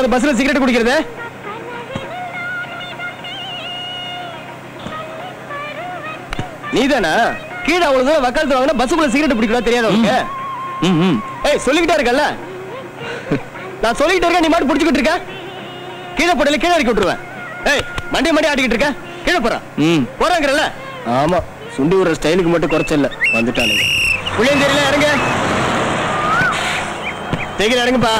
அது பஸ்ல சிகரெட் குடிக்கிறது நீதானா? கீழ அவ்வளவு தூரம் வக்காலத்து வாங்கினா பஸ்ஸுக்குள்ள சிகரெட் பிடிக்கலாம் தெரியாத உங்களுக்கு? ஏய் சொல்லிக்கிட்டே இருக்கல்ல, நான் சொல்லிக்கிட்டே இருக்கேன், நீ மாட்டு பிடிச்சிக்கிட்டு இருக்க, கீழே போடல கீழே இறக்கி விட்டுருவேன். ஏய் மண்டி மண்டி ஆடிக்கிட்டு இருக்க, கீழே போறா போறாங்கல்ல. ஆமா சுண்டி விடுற ஸ்டைலுக்கு மட்டும் குறைச்சல வந்துட்டானுங்க. உள்ளே தெரியல, இறங்க தெரியல, இறங்குப்பா.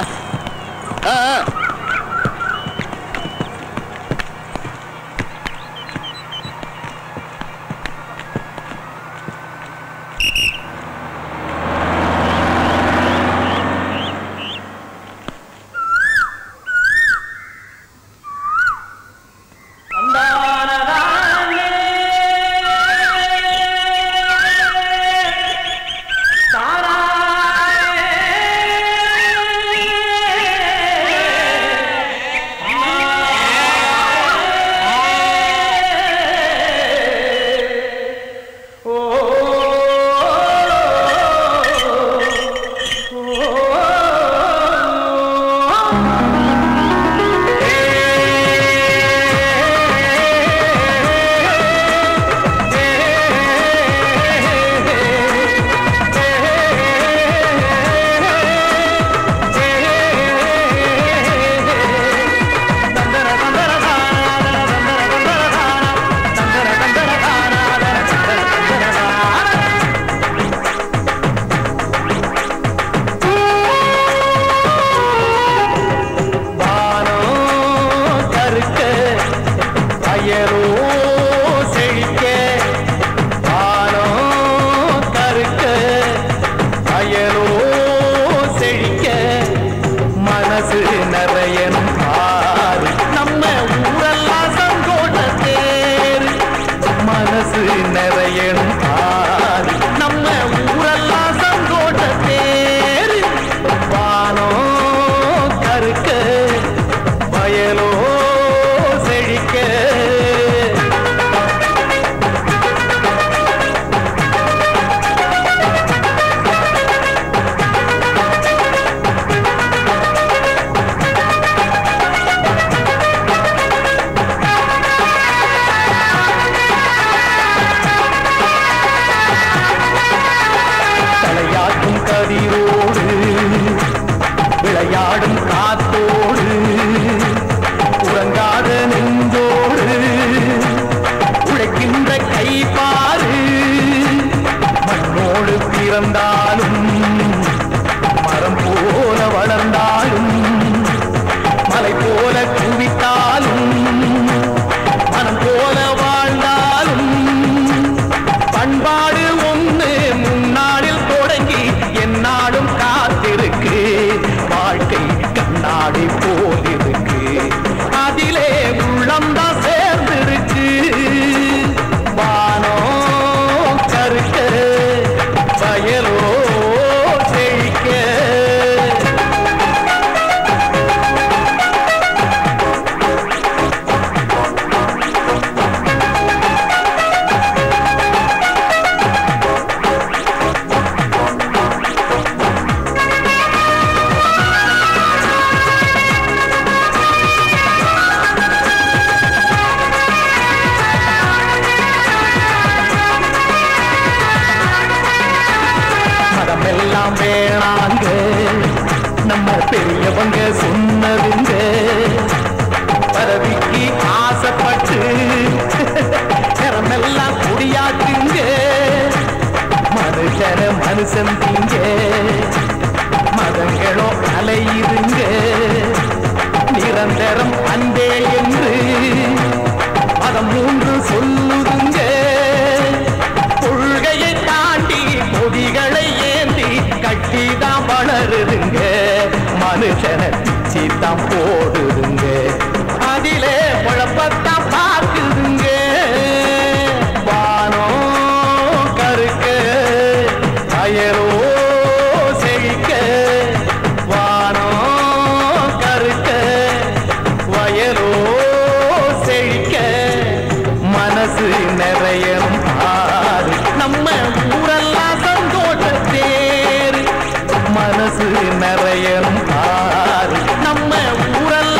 நம்ம ஊரல்ல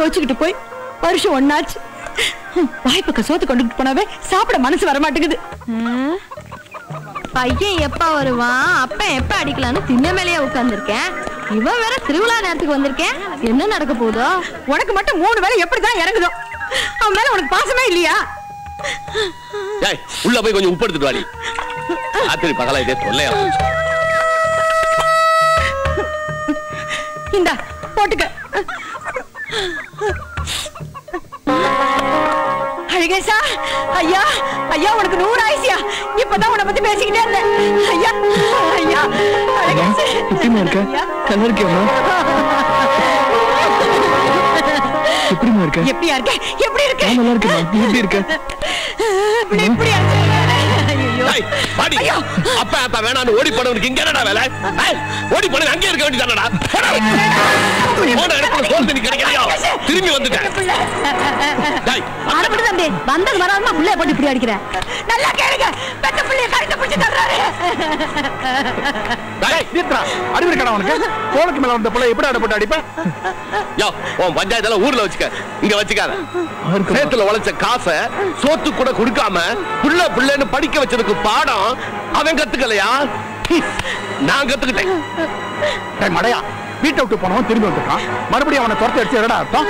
கோச்சிக்கிட்டு வருஷம் ஒன்னாச்சு வாய்ப்புக்கு சோத்து கொண்டுட்டு போனவே சாப்பிட மனசு வர மாட்டேங்குது. பையன் எப்ப வருவான் அப்ப எப்ப அடிக்கலான்னு தின்ன மேலேயே உட்கார்ந்துருக்கேன். இவன் வேற திருவிழா நேரத்துக்கு வந்திருக்கேன். என்ன நடக்க போதோ? உனக்கு மட்டும் மூணு வேளை எப்படிதான் இறங்குதோ? அவன் மேல உனக்கு பாசமே இல்லையா? ஏய் உள்ள போய் கொஞ்சம் உப்பு எடுத்துட்டு வாடி. ஆத்திரி பகலா இதே சொல்லையா? இந்தா போட்டுக்க. அழகேசா ஐயா ஐயா உனக்கு 100 ஆயிசியா? இப்பதான் உன பத்தி பேசிக்கிட்டே இருந்தேன். ஐயா ஐயா அழகேசா எப்படிமா இருக்க? நல்லா இருக்கியாமா? எப்படிமா இருக்க? எப்படியா இருக்க? எப்படி இருக்க? நல்லா இருக்கமா? நீ எப்படி இருக்க? இப்படி இப்படி ஐயோ பாடி அப்பா அப்பா வேணான்னு ஓடி போனவனுக்கு இங்க என்னடா வேலை? ஓடி போனது அங்கே இருக்க வேண்டியதானடா? போன இடத்துல சோல் தண்ணி கிடைக்கலையா? திரும்பி வந்துட்டேன். டேய் அடப்படி தம்பி வந்தது வராம புள்ளைய போட்டு இப்படி அடிக்குற. நல்லா கேளுங்க பெத்த புள்ளைய கழுத்து பிடிச்சி தர்றாரு. டேய் நீத்ரா அடிவு இருக்கடா உனக்கு. கோளுக்கு மேல வந்த புள்ளைய எப்படி அடப்படி அடிப்ப? யோ உன் பஞ்சாயத்துல ஊர்ல வச்சுக்க இங்க வச்சுக்காத. சேத்துல வளைச்ச காசை சோத்து கூட கொடுக்காம புள்ள புள்ளன்னு படிக்க வச்சதுக்கு பாடம் அவன் கத்துக்கலையா? நான் கத்துக்கிட்டேன். டேய் மடையா வீட்டை விட்டு போனவன் திரும்பி வந்துட்டான். மறுபடியும் அவனை துரத்து அடிச்சு என்னடா அர்த்தம்?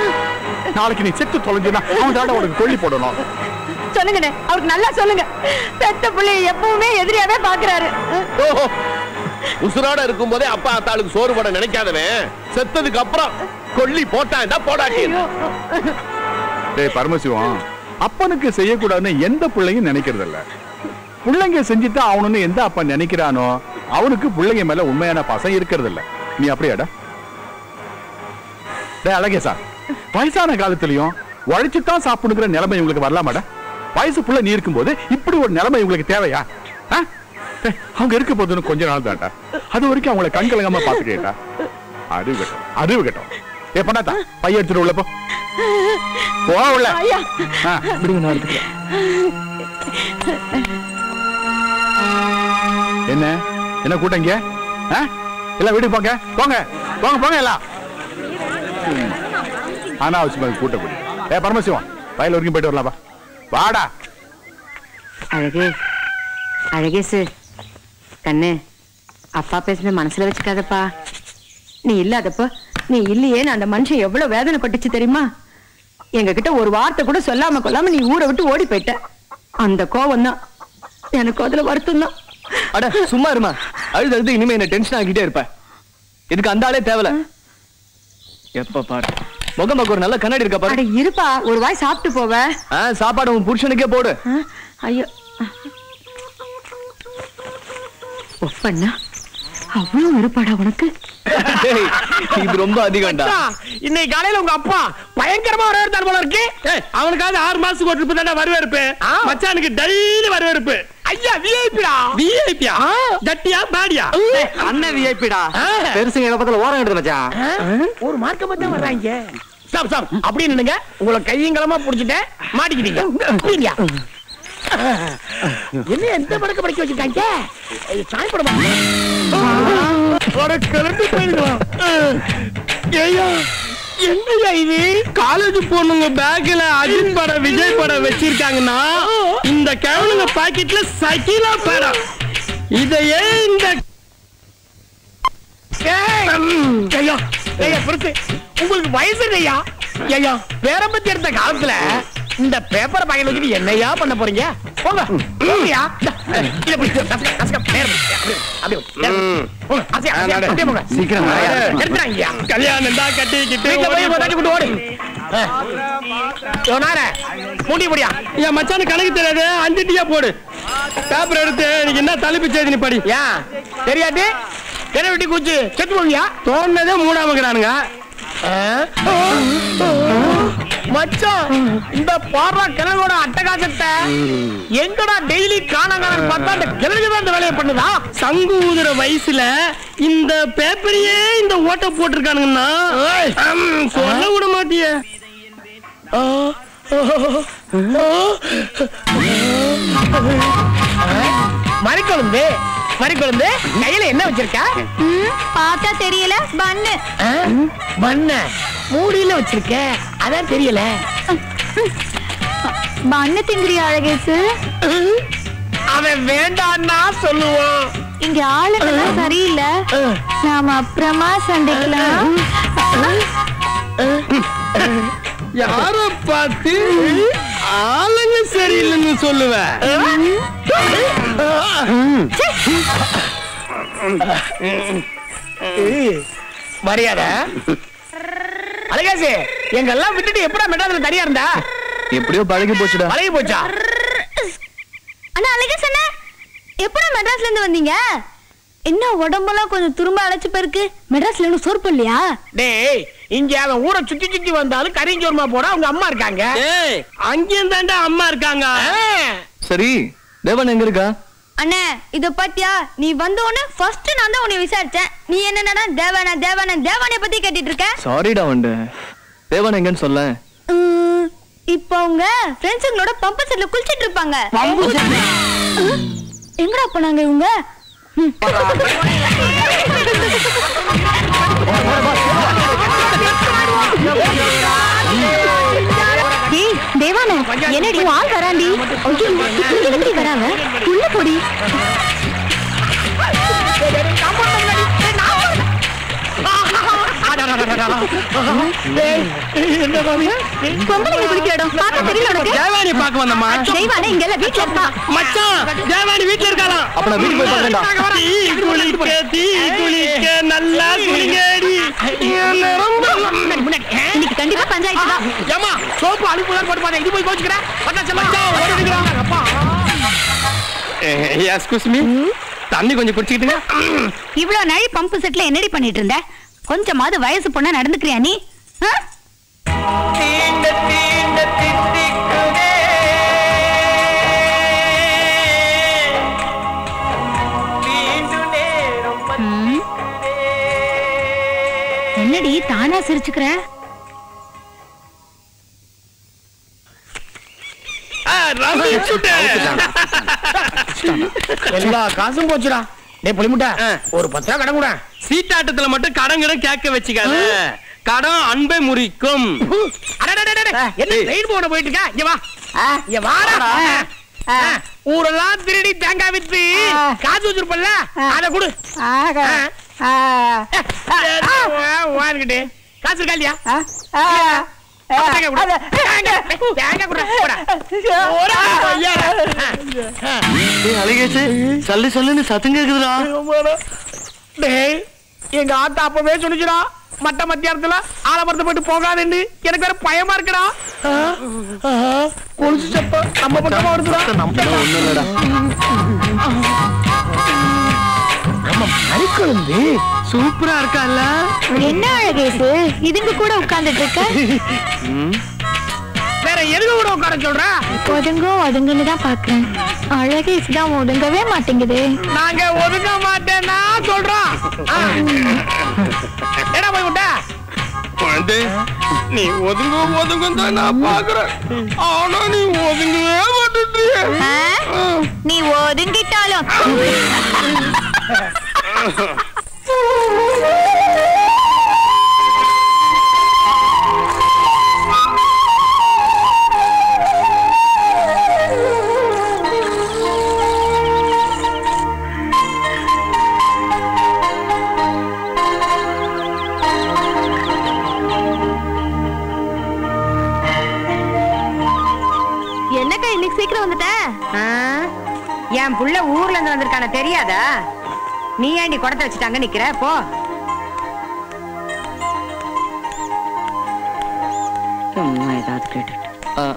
நாளைக்கு நீ செத்து தொலைஞ்சுன்னா அவன் தாண்டா உனக்கு கொல்லி போடணும். சொல்லுங்கண்ணே அவருக்கு நல்லா சொல்லுங்க. பெத்த பிள்ளை எப்பவுமே எதிரியாவே பாக்குறாரு. ஓஹோ உசுரோட இருக்கும் போதே அப்பா அத்தாளுக்கு சோறு போட நினைக்காதவன் செத்ததுக்கு அப்புறம் கொல்லி போட்டான் தான் போடாட்டி. டேய் பரமசிவம் அப்பனுக்கு செய்யக்கூடாதுன்னு எந்த பிள்ளையும் நினைக்கிறது இல்ல. பிள்ளைங்க செஞ்சுட்டா அவனு எந்த அப்பா நினைக்கிறானோ அவனுக்கு பிள்ளைங்க மேல உண்மையான பாசம் இருக்கிறது இல்ல. நீ அப்படியாடா? டேய் அழகேசா வயசான காலத்திலயும் உழைச்சுதான் சாப்பிடுங்கிற நிலைமை உங்களுக்கு வரலாமாடா? வயசு புள்ள நீ இருக்கும்போது இப்படி ஒரு நிலைமை உங்களுக்கு தேவையா? அவங்க இருக்க போதுன்னு கொஞ்ச நாள் தான்டா. அது வரைக்கும் அவங்களை கண்கலங்காம பாத்துக்கிட்டா அறிவு கட்டும் அறிவு கட்டும். ஏ பண்ணாத்தா பைய எடுத்துட்டு உள்ளப்போ போவா உள்ள. என்ன என்ன கூட்டங்க? எல்லாம் வீட்டுக்கு போங்க போங்க போங்க போங்க எல்லாம். ஆனா அவசியமா கூட்ட கூடி. ஏ பரமசிவம் வயல் வரைக்கும் போயிட்டு வரலாம்பா வாடா. அழகே அழகேசு கண்ணு அப்பா பேசுன மனசுல வச்சுக்காதப்பா. நீ இல்லாதப்ப நீ இல்லையே அந்த மனுஷன் எவ்வளவு வேதனை பட்டுச்சு தெரியுமா? எங்க கிட்ட ஒரு வார்த்தை கூட சொல்லாம கொள்ளாம நீ ஊரை விட்டு ஓடி போயிட்ட. அந்த கோவம் தான் எனக்கு அதுல வருத்தம் தான். அட சும்மா இருமா அழுது அழுது இனிமே என்ன டென்ஷன் ஆகிட்டே இருப்ப. இதுக்கு அந்த ஆளே தேவல. எப்ப பாரு முகம்பாக்கு ஒரு நல்ல கண்ணாடி இருக்கா பாரு. அட இருப்பா ஒரு வாய் சாப்பிட்டு போவ. சாப்பாடு உன் புருஷனுக்கே போடு. ஐயோ ஒப்பண்ணா அவ்வளோ இருப்பாடா உனக்கு. இது ரொம்ப அதிகம்டா. இன்னைக்கு காலையில உங்க அப்பா பயங்கரமா வரவேற்பார் போல இருக்கு. அவனுக்காவது 6 மாசத்துக்கு ஒரு ட்ரிப் தான வரவேற்பு. மச்சானுக்கு டெய்லி வரவேற்பு. ஐயா விஐபிடா. விஐபியா? டட்டியா பாடியா? அண்ணன் விஐபிடா. பெருசுங்க இத பத்தல ஓரம் எடுத்து மச்சான். ஒரு மார்க்க பத்தா வர்றாங்க. ஸ்டாப் ஸ்டாப் அப்படியே நின்னுங்க. உங்கள கையங்களமா புடிச்சிட்டே மாட்டிக்கிட்டீங்க. புடிங்க. என்ன எந்த படக்க படிக்க வச்சிருக்காங்க? சாய் படமா? வரக்கலந்து போயிடுவா. ஏய்யா என்னையா இது? காலேஜ் போனுங்க பேக்ல அஜித் பட விஜய் பட வச்சிருக்காங்கன்னா இந்த கேவலுங்க பாக்கெட்ல சகிலா பட. இத ஏன் இந்த ஏய்யா ஏய்யா புருஷே உங்களுக்கு வயசு இல்லையா? ஏய்யா வேற பத்தி இருந்த காலத்துல இந்த பேப்பர் பாக்கெட் வச்சிட்டு என்னையா பண்ண போறீங்க? போங்க போங்கயா. இத பிடிச்சு அசக்க பேர் அப்படியே போங்க. அசக்க போங்க சீக்கிரமா எடுத்துறாங்க. கல்யாணம் தான் கட்டிக்கிட்டு வீட்ல போய் போடாட்டி கொண்டு ஓடு. சொன்னாரே மூடி முடியா. என் மச்சான் கணக்கு தெரியாது 5 டீயா போடு. பேப்பர் எடுத்து நீங்க என்ன தலைப்பிச்சது நீ படி. யா தெரியாட்டி தெரிய விட்டு குச்சி செத்து போவியா. தோணனதே மூடாமங்கறானுங்க. மச்சான் இந்த பாரா கிழங்கோட அட்டகாசத்தை எங்கடா டெய்லி காணாங்கன்னு பார்த்தா அந்த கிழங்குதான் இந்த வேலையை பண்ணுதா? சங்கு ஊதுற வயசுல இந்த பேப்பரையே இந்த ஓட்ட போட்டிருக்கானுங்கன்னா சொல்ல விட மாட்டிய. மறிக்கொழுந்து மறிக்கொழுந்து கையில என்ன வச்சிருக்க? பார்த்தா தெரியல. பண்ணு பண்ண மூடியில வச்சிருக்க அதான் தெரியல. அண்ணன் திங்கிரி அழகேசு அவன் வேண்டான்னா சொல்லுவான். இங்க ஆளுங்கெல்லாம் சரியில்லை, நாம அப்புறமா சண்டைக்கலாம். யார பார்த்து ஆளுங்க சரியில்லைன்னு சொல்லுவேன். மரியாதை அழகேசு எங்கெல்லாம் விட்டுட்டு எப்படா மெட்ராஸ்ல தனியா இருந்தா? எப்படியோ பழகி போச்சுடா. பழகி போச்சா? அண்ணா அழகேசு அண்ணா எப்படா மெட்ராஸ்ல இருந்து வந்தீங்க? என்ன உடம்பெல்லாம் கொஞ்சம் திரும்ப அழைச்சு போயிருக்கு, மெட்ராஸ்ல இருந்து சோறு பண்ணலையா? டேய் இங்க அவன் ஊரை சுத்தி சுத்தி வந்தாலும் கரிஞ்சோர்மா போட அவங்க அம்மா இருக்காங்க. டேய் அங்கேயும் தாண்டா அம்மா இருக்காங்க. சரி தேவன் எங்க இருக்கா? அண்ணா இத பாத்தியா, நீ வந்த உடனே ஃபர்ஸ்ட் நான் தான் உன்னை விசாரிச்சேன், நீ என்னன்னா தேவனா தேவனா தேவனை பத்தி கேட்டிட்டு இருக்க. சாரிடா வண்ட, தேவன் எங்கன்னு சொல்ல. இப்போ அவங்க ஃப்ரெண்ட்ஸ்ங்களோட பம்பு செட்ல குளிச்சிட்டு இருப்பாங்க. பம்பு செட் எங்கடா போனாங்க இவங்க? டேய் தேவானே என்னடி ஆள் வராண்டி? ஓகே நீங்க வராங்க உள்ள போடி. தண்ணி கொஞ்சம் குடிச்சிட்டு. இவ்வளவு நாளை பம்பு செட்ல என்னடி பண்ணிட்டு இருந்த? கொஞ்சமாவது வயசு பொண்ணா நடந்துக்கிறியா நீ? என்னடி தானா சிரிச்சுக்கிற? எல்லா காசும் போச்சுடா. டேய் புளிமுட்டா ஒரு 10 ரூபா கடன் கூட. சீட்டாட்டத்துல மட்டும் கடன் கடன் கேட்க வச்சுக்காத, கடன் அன்பை முறிக்கும். என்ன ட்ரெயின் போட போயிட்டு இருக்கா? இங்க வா, இங்க வாடா. ஊரெல்லாம் திருடி தேங்காய் வித்து காசு வச்சிருப்பல்ல, அத கொடு. வாங்கிட்டு காசு இருக்கா இல்லையா? மட்ட மத்தியாரத்துல ஆலமரத்தை போயிட்டு போகாது எனக்கு வேற பயமா இருக்குடா. சூப்பரா இருக்கால. என்ன அழகேசு இதுங்க கூட உட்கார்ந்துட்டு இருக்க? வேற எதுக்கு கூட உட்கார சொல்ற? ஒதுங்கோ ஒதுங்கன்னு தான் பாக்குறேன், அழகேசு தான் ஒதுங்கவே மாட்டேங்குது. நாங்க ஒதுங்க மாட்டேன்னா சொல்றோம். என்ன போய் விட்டா நீ ஒதுங்க ஒதுங்கும் தான் நான் பாக்குறேன், ஆனா நீ ஒதுங்கவே மாட்டேன்றிய. நீ ஒதுங்கிட்டாலும் என்னக்கா இன்னைக்கு சீக்கிரம் வந்துட்ட? என் புள்ள ஊர்ல இருந்து வந்திருக்கான தெரியாதா? நீ ஏண்டி குடத்தை வச்சுட்டாங்க நிக்கிற? போ.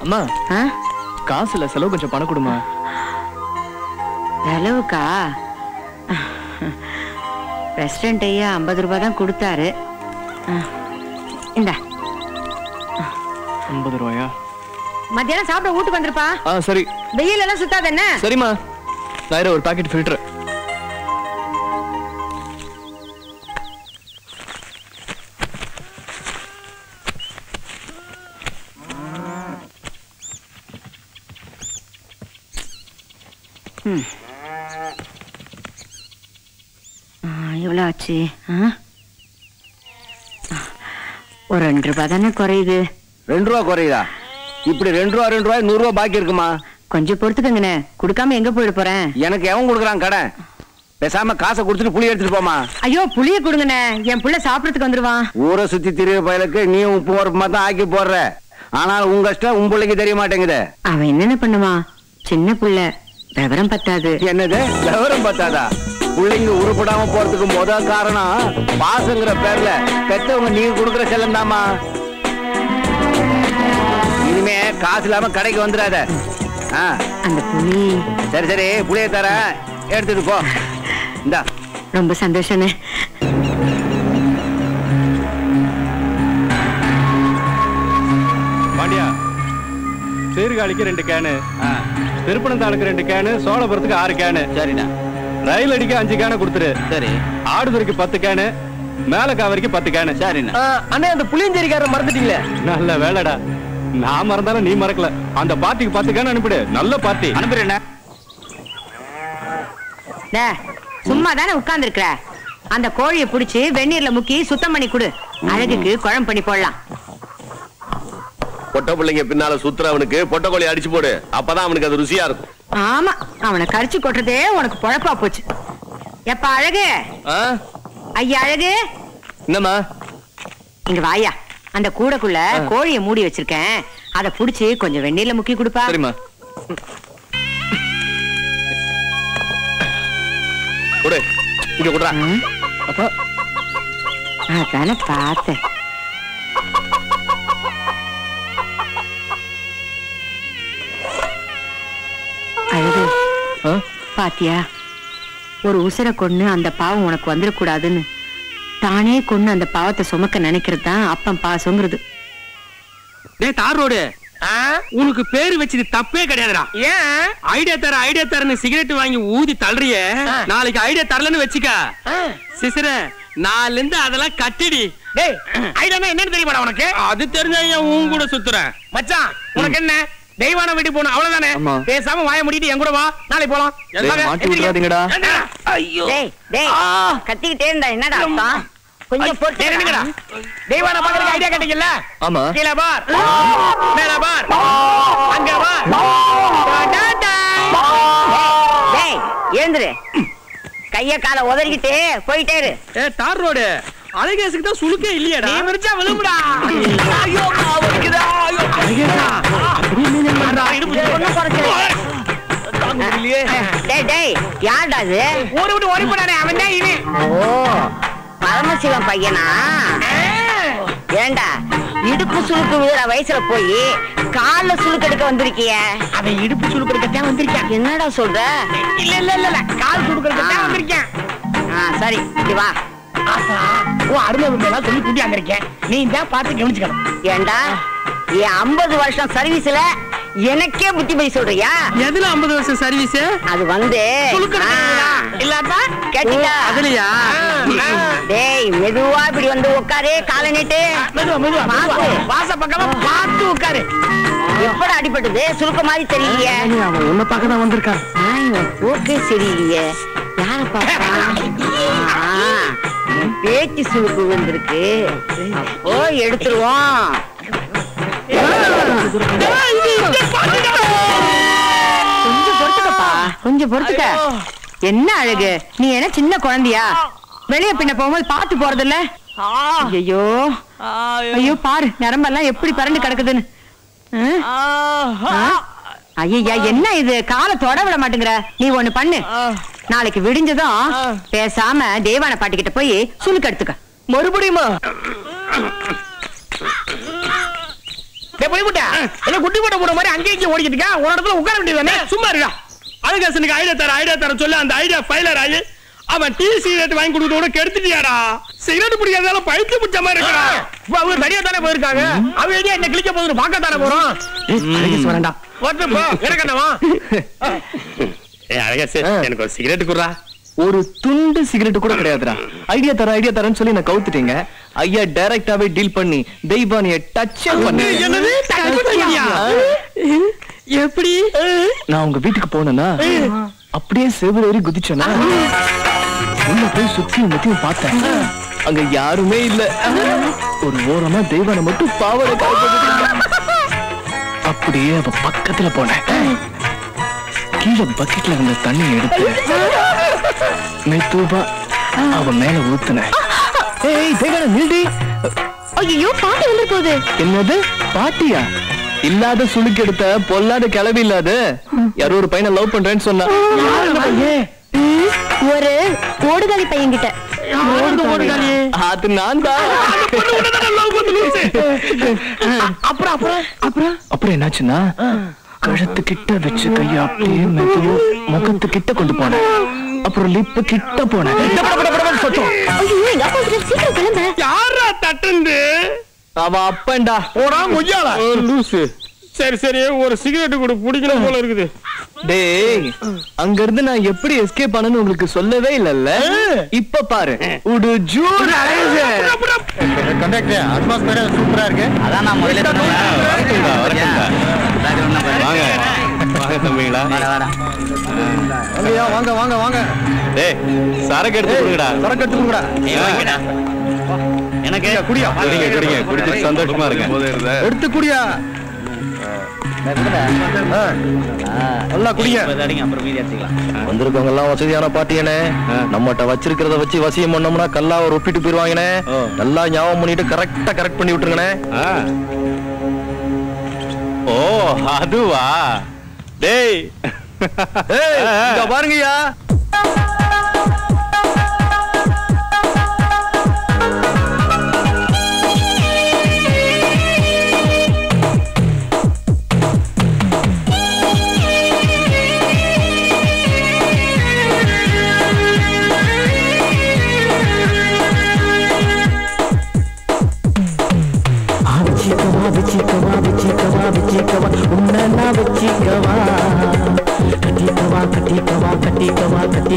அம்மா காசுல செலவு கொஞ்சம் பணம் கொடுமா. செலவுக்கா? ரெஸ்டாரண்ட் ஐயா 50 ரூபா தான் கொடுத்தாரு. இந்த 50 ரூபாயா? மத்தியானம் சாப்பிட வீட்டுக்கு வந்திருப்பா. சரி வெயில் எல்லாம் சுத்தாது என்ன? சரிம்மா. ஒரு பாக்கெட் ஃபில்டர். இவ்வளோ ஆச்சு. और रंड रुपया दाने कोरेइडे रंड रुपया कोरेइडा इप्परे रंड रुपया नूर रुपया बाकी रखमा कंजे पोर्ट के अंगने कुड़का में एंगे पोड़ पड़ा है याना क्या उंगल करांग कड़ा पैसा में कासा कुड़ते ने पुलिये दिल पामा अयो पुलिये कुड़गने यान पुल्ले साफ़ रत कंदरवा ओरा सुती तिरे पायल के नी उपर मता आगे पोड़ रहे आना उंगस्टा उंगले की दरिया माटेंगे दे अवे इन्हें ने पन्ना माँ चिन्ने पुल्ले बेवरम पत्ता दे याने दे बेवरम पत्ता दा புள்ளைங்க உருப்படாம போறதுக்கு மொத காரணம் பாசங்கற பேர்ல பெத்தவங்க நீ குடுக்குற செல்லம்தாமா இனிமே காசு இல்லாம கடைக்கு வந்திராத அந்த புளி சரி சரி புளியை தர எடுத்துட்டு போ இந்தா ரொம்ப சந்தோஷமே பாண்டியா சீர்காழிக்கு 2 கேன் திருப்பனந்தாளுக்கு 2 கேன் சோளபுரத்துக்கு 6 கேன் சரிடா ரயில் அடிக்கு 5 கேன குடுத்துரு சரி ஆடுதுருக்கு 10 கேன மேலகாவருக்கு 10 கேன சரி அண்ணே அந்த புளியஞ்சேரிக்கார மறந்துட்டீங்களே நல்ல வேளைடா நான் மறந்தாலும் நீ மறக்கல அந்த பார்ட்டிக்கு 10 கேன அனுப்பிடு நல்ல பார்ட்டி அனுப்புறேனே டே சும்மா தான உட்கார்ந்து இருக்கற அந்த கோழியை பிடிச்சி வெண்ணீர்ல முக்கி சுத்தம் பண்ணி கொடு அழகுக்கு குழம்பு பண்ணி போடலாம் பொட்ட புள்ளைங்க பின்னால சுத்துறவனுக்கு பொட்ட கோழி அடிச்சு போடு அப்பதான் அவனுக்கு அது ருசியா இருக்கும் ஆமா அவன கரிச்சு கொட்டறதே உனக்கு பொழப்பா போச்சு எப்ப அழகு ஐயா அழகு என்னம்மா இங்க வாயா அந்த கூடக்குள்ள கோழியை மூடி வச்சிருக்கேன் அத புடிச்சு கொஞ்சம் வெண்ணீர்ல முக்கி கொடுப்பா சரிமா கொடு இங்க கொடா அப்பா அதானே பாத்தே பாத்தியா ஒரு உசர கொன்னு அந்த பாவம் உனக்கு வந்துட கூடாதுன்னு தானே கொன்னு அந்த பாவத்தை சுமக்க நினைக்கிறது தான் அப்பன் பாசங்கிறது டேய் தாரோடு உனக்கு பேர் வெச்சது தப்பே கிடையாதுடா ஏன் ஐடியா தரன்னு சிகரெட் வாங்கி ஊதி தள்ளுறியே நாளைக்கு ஐடியா தரலன்னு வெச்சிக்க சிசற நால இருந்து அதெல்லாம் கட்டிடி டேய் ஐடியானா என்னன்னு தெரியுமாடா உனக்கு அது தெரிஞ்சா ஏன் ஊன் கூட சுத்துற மச்சான் உனக்கு என்ன தெய்வான வீட்டு போணும் அவ்வளவுதானே பேசாம வாயை மூடிட்டு என் கூட வா நாளை போலாம் மாட்டி விடாதீங்கடா ஐயோ டேய் டேய் கத்திட்டே இருந்தா என்னடா அப்பா கொஞ்சம் போட்டு நின்னுங்கடா தெய்வான பாக்குறதுக்கு ஐடியா கேட்டீங்கல ஆமா கீழ பார் மேல பார் அங்க பார் டா டா டேய் ஏந்திரே கைய கால உதறிக்கிட்டே போயிட்டே இரு ஏய் தார் ரோடு அழகேசுக்கு தான் சுளுக்கே இல்லையடா நீ மிர்ச்சா விழுமுடா ஐயோ பாவக்குடா ஐயோ அழகேசா நீ என்ன பண்றா இது ஒண்ணு குறைச்சே தாங்க இல்லையே டேய் டேய் யாரடா இது ஊரு விட்டு ஓடி போறானே அவன்தான் இவன் ஓ பரமசிவம் பையனா ஏண்டா இடுப்பு சுளுக்கு விழுற வயசுல போய் கால்ல சுளுக்கு எடுக்க வந்திருக்கியே அவன் இடுப்பு சுளுக்கு எடுக்க தான் வந்திருக்கான் என்னடா சொல்ற இல்ல இல்ல இல்ல கால் சுளுக்கு எடுக்க தான் வந்திருக்கான் சரி இங்க வா ஆசா ஓ அருமையா சொல்லி கூட்டியாங்க இருக்கேன் நீ தான் பார்த்து கவனிச்சுக்கணும் ஏண்டா ये 50 वर्षों सर्विस ले ये न क्या बुद्धि बड़ी सोच रही है ये दिला 50 वर्षों सर्विस है आधु बंदे इलाता क्या टिका आधुनिक यार दे मेरुआ बड़ी बंदे वो करे काले नेटे मेरुआ मेरुआ बांसे बांसा पकड़ा बांतू करे ये पर आड़ी पड़ दे सुलको मारी तेरी है नहीं आवाज़ उन्हें पकड़ा बंदर का नहीं वो कैसी है यार पापा என்ன அழகு நீ என்ன சின்ன குழந்தையா வெளியே பின்ன போகும்போது பார்த்து போறது இல்ல ஐயோ ஐயோ பாரு நரம்பெல்லாம் எப்படி பறந்து கிடக்குதுன்னு ஐயா என்ன இது காலை தொட விட மாட்டேங்கிற நீ ஒண்ணு பண்ணு நாளைக்கு விடிஞ்சதும் பேசாம தேவான பாட்டி கிட்ட போய் சுளுக்கு எடுத்துக்க மறுபடியுமா டேய் போய் குட்டா என்ன குட்டி போட போற மாதிரி அங்க இங்க ஓடிக்கிட்டு இருக்க ஒரு இடத்துல உட்கார வேண்டியதானே சும்மா இருடா அழகேசனுக்கு ஐடியா தர சொல்ல அந்த ஐடியா ஃபெயிலர் ஆயி அவன் டீ சிகரெட் வாங்கி குடுறதோட கெடுத்துட்டியாடா சிகரெட் பிடிக்காததால பைத்தியம் பிடிச்ச மாதிரி இருக்கடா அவங்க தனியா தான போய் இருக்காங்க அவ ஏடியா என்ன கிளிக்க போறது பாக்க தான போறோம் அழகேசன் வரடா ஓட்டு போ இருக்கனவா ஏ அழகேசன் எனக்கு ஒரு சிகரெட் குடுடா ஒரு துண்டு சிகரெட் கூட கிடையாதுடா ஐடியா தரன்னு சொல்லி நான் கவுத்துட்டீங்க ஐயா டைரக்டாவே டீல் பண்ணி தெய்வானிய டச் பண்ணி என்னது டச் பண்ணியா எப்படி நான் உங்க வீட்டுக்கு போனேனா அப்படியே செவரே ஏறி குதிச்சேனா உள்ள போய் சுத்தி முத்தி பார்த்தேன் அங்க யாருமே இல்ல ஒரு ஓரமா தெய்வனை மட்டும் பாவடை அப்படியே அவ பக்கத்துல போனேன். கீழே பக்கெட்ல இருந்த தண்ணி எடுத்து மெதுவா அவ மேல ஊத்துனேன். ஏய் தெய்வனை நில்டி. ஐயோ பாட்டி வந்து போதே. என்னது பாட்டியா? இல்லாத சுளுக்கெடுத்த பொல்லாத கிளவி இல்லாத யாரோ ஒரு பையனை லவ் பண்றேன்னு சொன்னா ஒரு ஓடுகாலி பையன் கிட்ட. அது நான் தான். அப்புறம் அப்புறம் அப்புறம் அப்புறம் என்னாச்சுன்னா கழுத்து கிட்ட வச்சு கைய அப்படியே மெதுவா முகத்து கிட்ட கொண்டு போனேன். அப்புறம் லிப்பு கிட்ட போனேன். யாரா தட்டுந்து அவ அப்பண்டா போடா முய்யால லூசு. சரி சரி ஒரு சிகரெட் கூட பிடிக்கல போல இருக்குது. டேய் அங்க இருந்து நான் எப்படி எஸ்கேப் பண்ணனும் உங்களுக்கு சொல்லவே இல்லல்ல. இப்ப பாரு உடு ஜூர் அலையே. கண்டக்டர் அட்மாஸ்பியர் சூப்பரா இருக்கு. அதான் நான் முதல்ல சொன்னேன். வாங்க வாங்க தம்பிங்களா. வாங்க வாங்க வாங்க வாங்க. டேய் சரக்கு எடுத்துடுங்கடா. சரக்கு எடுத்துடுங்கடா. வாங்கடா. எனக்கு குடியா. குடிங்க குடிங்க. குடிச்சு சந்தோஷமா இருங்க. எடுத்து குடியா. வந்திருக்கவங்கெல்லாம் வசதியான பாட்டியனே. நம்மகிட்ட வச்சிருக்கிறத வச்சு வசியம் பண்ணோம்னா கல்லா ஒரு ஒப்பிட்டு போயிருவாங்கண்ணே. நல்லா ஞாபகம் பண்ணிட்டு கரெக்டா கரெக்ட் பண்ணி விட்டுருங்கண்ணே. ஓ அதுவா. டேய் பாருங்கய்யா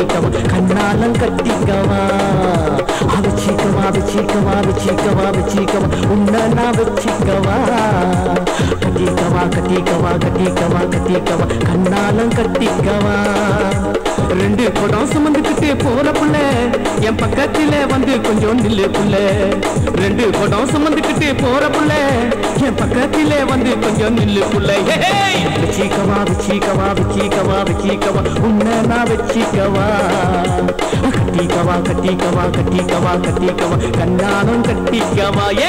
கண்ணாலம் கட்டிக்கவா. ரெண்டு குடம் சுமந்துக்கிட்டே போற புள்ள என் பக்கத்தில வந்து கொஞ்சம் நில்லு புள்ள. ரெண்டு குடம் சுமந்துக்கிட்டே போற புள்ள என் பக்கத்தில வந்து கொஞ்சம் நில்லு புள்ள. விச்சிக்கவா விச்சிக்கவா விச்சிக்கவா விச்சிக்கவா உன்ன நான் வச்சிக்கவா. கட்டிக்கவா கட்டிக்கவா கட்டிக்கவா கட்டிக்கவா கண்ணாலம் கட்டிக்கவா. ஏ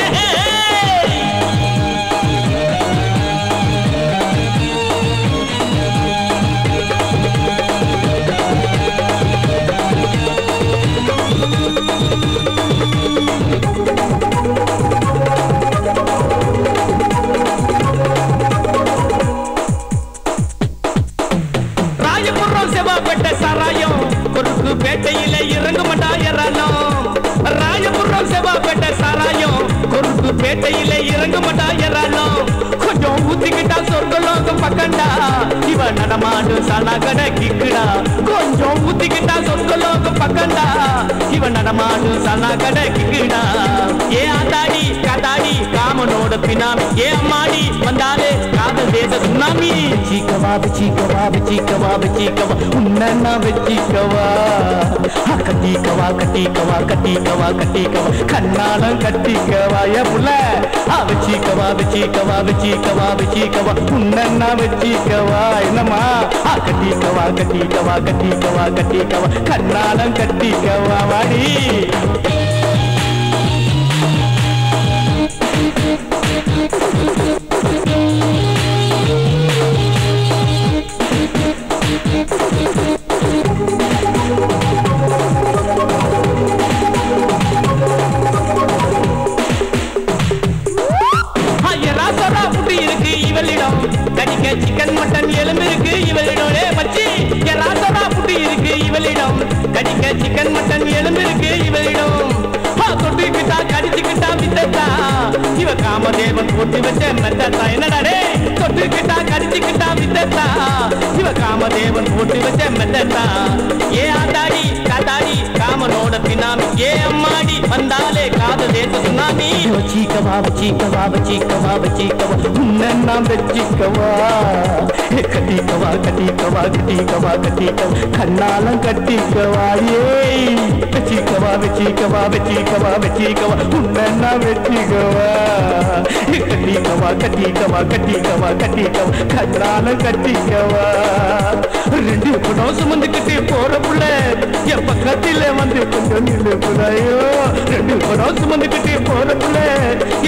கண்ணாலம் கட்டிக்கவா. புள்ள வச்சிக்கவா வச்சிக்கவா வச்சிக்கவா வச்சிக்கவா உன்னா வச்சிக்கவா. என்னம்மா கட்டிக்கவா கட்டிக்கவா கட்டிக்கவா கட்டிக்கவா கண்ணாலம் கட்டிக்கவா. வாடி ஏ அம்மாடி ಬಂದಾಲೆ ಕಾದದೆ ಸುನಾಮಿ ಚಿ ಕಬಾಬ ಚಿ ಕಬಾಬ ಚಿ ಕಬಾಬ ಚಿ ಕಬಾಬ ನನ್ನ ಬೆಚ್ಚಿ ಕಬಾಬ ಕಟಿ ಕಬಾಬ ಕಟಿ ಕಬಾಬ ಕಟಿ ಕಬಾಬ ಕಟಿ ಕಬಾಬ ಕಣ್ಣಾಲ ಕಟ್ಟಿ ಕಬಾಯೇ ಚಿ ಕಬಾಬ ಚಿ ಕಬಾಬ ಚಿ ಕಬಾಬ ಚಿ ಕಬಾಬ ನನ್ನ ಬೆಚ್ಚಿ ಕಬಾಬ ಕಟಿ ಕಬಾಬ ಕಟಿ ಕಬಾಬ ಕಟಿ ಕಬಾಬ ಕಟಿ ಕಬಾಬ ಕಣ್ಣಾಲ ಕಟ್ಟಿ ಕಬಾಬ ரெண்டு புனோசு வந்துக்கிட்டு போற புள்ள என் பக்கத்தில் வந்து கொஞ்சம் நின்று புறாயோ ரெண்டு புனோசு வந்துக்கிட்டு போற புள்ள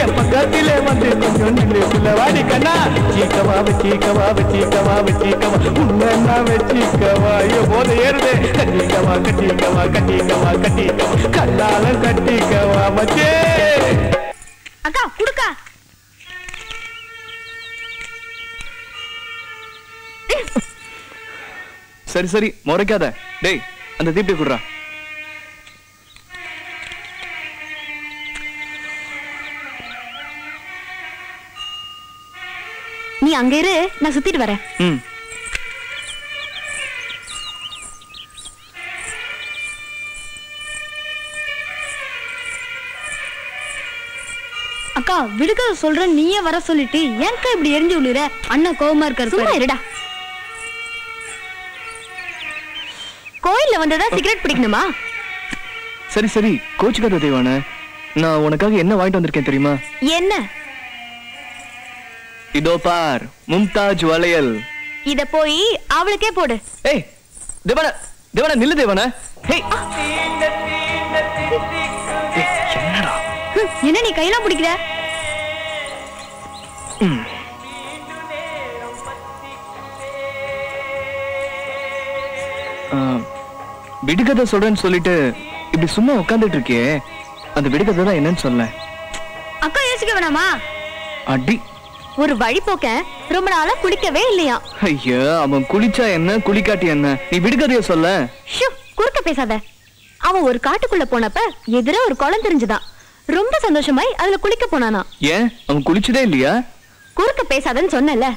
என் பக்கத்தில் வந்து கொஞ்சம் நின்று புள்ள வாடி கண்ணா சீ கபாபு சீ கபாபு சீ கபாபு சீ கபாபு உன்னா வச்சு கவாயோ போத ஏறுதே கட்டி கவா கட்டி கவா கட்டி கவா கட்டி கவா கல்லாலும் கட்டி கவா மச்சே அக்கா குடுக்கா சரி சரி மொறைக்காத டேய் அந்த தீப்டி குடுறா நீ அங்க இரு நான் சுத்திட்டு வரேன் ம் அக்கா விடுக்க சொல்றேன் நீயே வர சொல்லிட்டு ஏன்க்கா இப்படி எரிஞ்சு விழுற அண்ணா கோவமா இருக்காரு சும்மா இருடா கோயில்ல வந்ததா சிகரெட் பிடிக்கணுமா சரி சரி கோச்சுக்காத தேவானே நான் உனக்காக என்ன வாங்கிட்டு வந்திருக்கேன் தெரியுமா என்ன இதோ பார் மும்தாஜ் வளையல் இத போய் அவளுக்கே போடு ஏய் தேவானே தேவானே நில்லு தேவானே ஏய் என்னடா என்ன நீ கையில பிடிக்குற விடுகதை சொல்றேன்னு சொல்லிட்டு இப்படி சும்மா உட்கார்ந்துட்டு இருக்கே அந்த விடுகதை தான் என்னன்னு சொல்ல அக்கா யோசிக்க வேணாமா அடி ஒரு வழி போக்க ரொம்ப நாளா குளிக்கவே இல்லையா ஐயா அவன் குளிச்சா என்ன குளிக்காட்டி என்ன நீ விடுகதைய சொல்ல ஷூ குறுக்க பேசாத அவன் ஒரு காட்டுக்குள்ள போனப்ப எதிர ஒரு குளம் தெரிஞ்சுதான் ரொம்ப சந்தோஷமாய் அதுல குளிக்க போனானா ஏன் அவன் குளிச்சதே இல்லையா குறுக்க பேசாதன்னு சொன்னல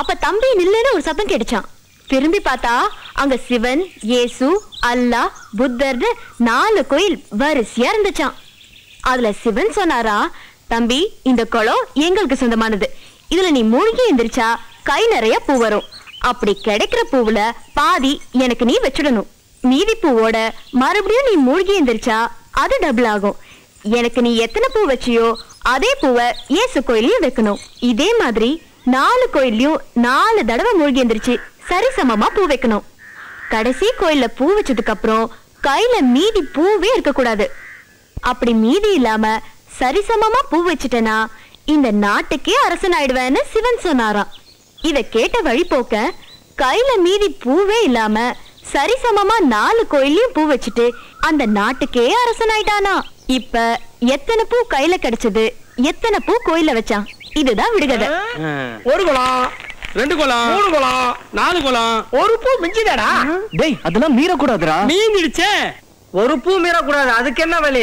அப்ப தம்பி நில்லுன்னு ஒரு சத்தம் கேட்டுச்சான் திரும்பி பார்த்தா அங்க சிவன் இயேசு அல்லா புத்தர்னு 4 கோயில் வரிசையா இருந்துச்சான் அதுல சிவன் சொன்னாரா தம்பி இந்த குளம் எங்களுக்கு சொந்தமானது இதுல நீ மூழ்கி எந்திரிச்சா கை நிறைய பூ வரும் அப்படி கிடைக்கிற பூவுல பாதி எனக்கு நீ வச்சிடணும் மீதி பூவோட மறுபடியும் நீ மூழ்கி எந்திரிச்சா அது டபுள் ஆகும் எனக்கு நீ எத்தனை பூ வச்சியோ அதே பூவை இயேசு கோயிலையும் வைக்கணும் இதே மாதிரி 4 கோயிலையும் 4 தடவை மூழ்கி எந்திரிச்சு சரிசமமா பூ வைக்கணும் கடைசி கோயில்ல பூ வச்சதுக்கு அப்புறம் கையில மீதி பூவே இருக்கக்கூடாது அப்படி மீதி இல்லாம சரிசமமா பூ வச்சிட்டனா இந்த நாட்டுக்கே அரசன் ஆயிடுவேன்னு சிவன் சொன்னாராம் இத கேட்ட வழி போக்க கையில மீதி பூவே இல்லாம சரிசமமா 4 கோயிலையும் பூ வச்சிட்டு அந்த நாட்டுக்கே அரசன் ஆயிட்டானா இப்ப எத்தனை பூ கையில கிடைச்சது எத்தனை பூ கோயில வச்சான் இதுதான் விடுகதை ஒரு குளம் 2 கோலம் 3 கோலம் 4 கோலம் ஒரு பூ மிஞ்சிடடா டேய் அதெல்லாம் மீற கூடாதுடா மீந்திடுச்சே ஒரு பூ மீற கூடாது அதுக்கு என்ன வலி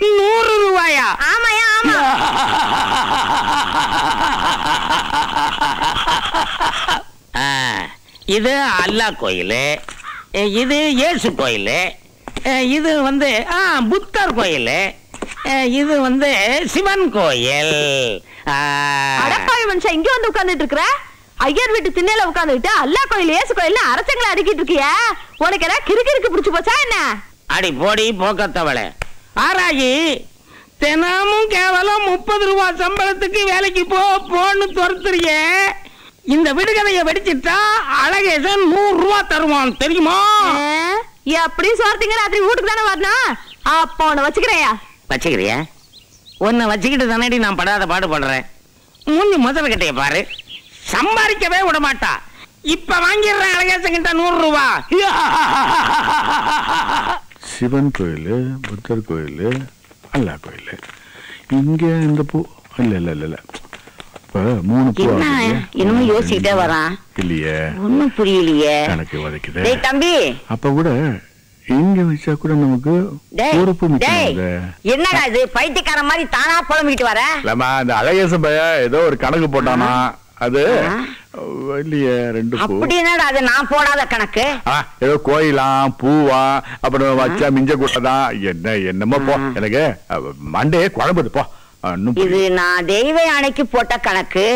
100 ரூபாயா ஆமாயா ஆமா இது அல்லா கோயில் இது இயேசு கோயில் இது வந்து புத்தர் கோயில் இது வந்து சிவன் கோயில் அடப்பாவி மனுஷன் இங்க வந்து உட்கார்ந்துட்டு இருக்கற ஐயர் வீட்டு திண்ணையில உட்கார்ந்துட்டு அல்லா கோயில் இயேசு கோயில்ல அரசங்களை அடிக்கிட்டு இருக்கியா உனக்கு என்ன கிறுகிறுக்கு பிடிச்சு போச்சா என்ன அடி போடி போக்கத்தவளே ஆராயி தினமும் கேவலம் 30 ரூபாய் சம்பளத்துக்கு வேலைக்கு போன்னு துரத்துறியே இந்த விடுகதைய வெடிச்சிட்டா அழகேசன் 100 ரூபாய் தருவான் தெரியுமா எப்படி சொல்றீங்க ராத்திரி வீட்டுக்கு தானே வரணும் அப்போ உன்னை வச்சுக்கிறியா உன்னை வச்சுக்கிட்டு தானே நான் படாத பாடுபடுறேன் மூஞ்சி முதல்ல கிட்டே பாரு சம்பாதிக்கவே விட மாட்டா இப்ப வாங்கிடுறேன் அழகேசங்கிட்ட 100 ரூபாய் சிவன் கோயில் புத்தர் கோயில் அல்லா கோயில் இங்க இந்த பூ இல்ல இல்ல இல்ல இன்னும் யோசிக்கிட்டே வரான் இல்லையே, ஒன்னும் புரியலையே எனக்கு உதைக்குது. டேய் தம்பி, அப்ப கூட இங்க வச்சா கூட நமக்கு பொறுப்பு மிச்சது. என்னடா இது பைத்தியக்கார மாதிரி தானா புலம்பிட்டு வர? இல்லம்மா, அந்த அழகேசன் பைய ஏதோ ஒரு கணக்கு போட்டானா, அது இல்லையே ரெண்டு பூ. அப்படி என்னடா அது நான் போடாத கணக்கு? ஏதோ கோயிலாம் பூவா அப்புறம் வச்சா மிஞ்ச கூட்டதா என்ன என்னமோ போ, எனக்கு மண்டையே குழம்புது போ. இது நான் தெய்வ யானைக்கு போட்ட கணக்கு,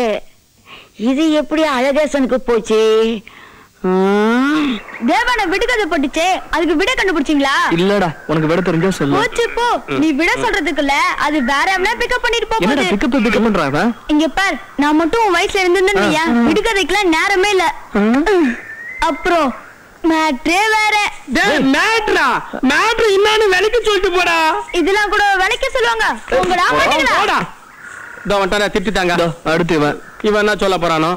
இது எப்படி அழகேசனுக்கு போச்சு? தேவான விடுகதை போட்டுச்சே, அதுக்கு விட கண்டுபிடிச்சீங்களா? இல்லடா, உனக்கு விட தெரிஞ்சா சொல்லு. போச்சு போ, நீ விட சொல்றதுக்குள்ள அது வேற எவனா பிக்கப் பண்ணிட்டு போகுது. என்னடா பிக்கப் பண்றாங்க? இங்க பார், நான் மட்டும் உன் வயசுல இருந்திருந்தேன்யா, விடுகதைக்குலாம் நேரமே இல்ல. அப்புறம் மேட்ரே வேற. டேய் மேட்ரா, மேட்ரு இன்னானு விலைக்கு சொல்லிட்டு போடா. இதெல்லாம் கூட விலைக்கு சொல்வாங்க, உங்கள ஆமாட்டீங்களா? போடா. டா வந்தானே திட்டிட்டாங்க. அடுத்து இவன் என்ன சொல்ல போறானோ?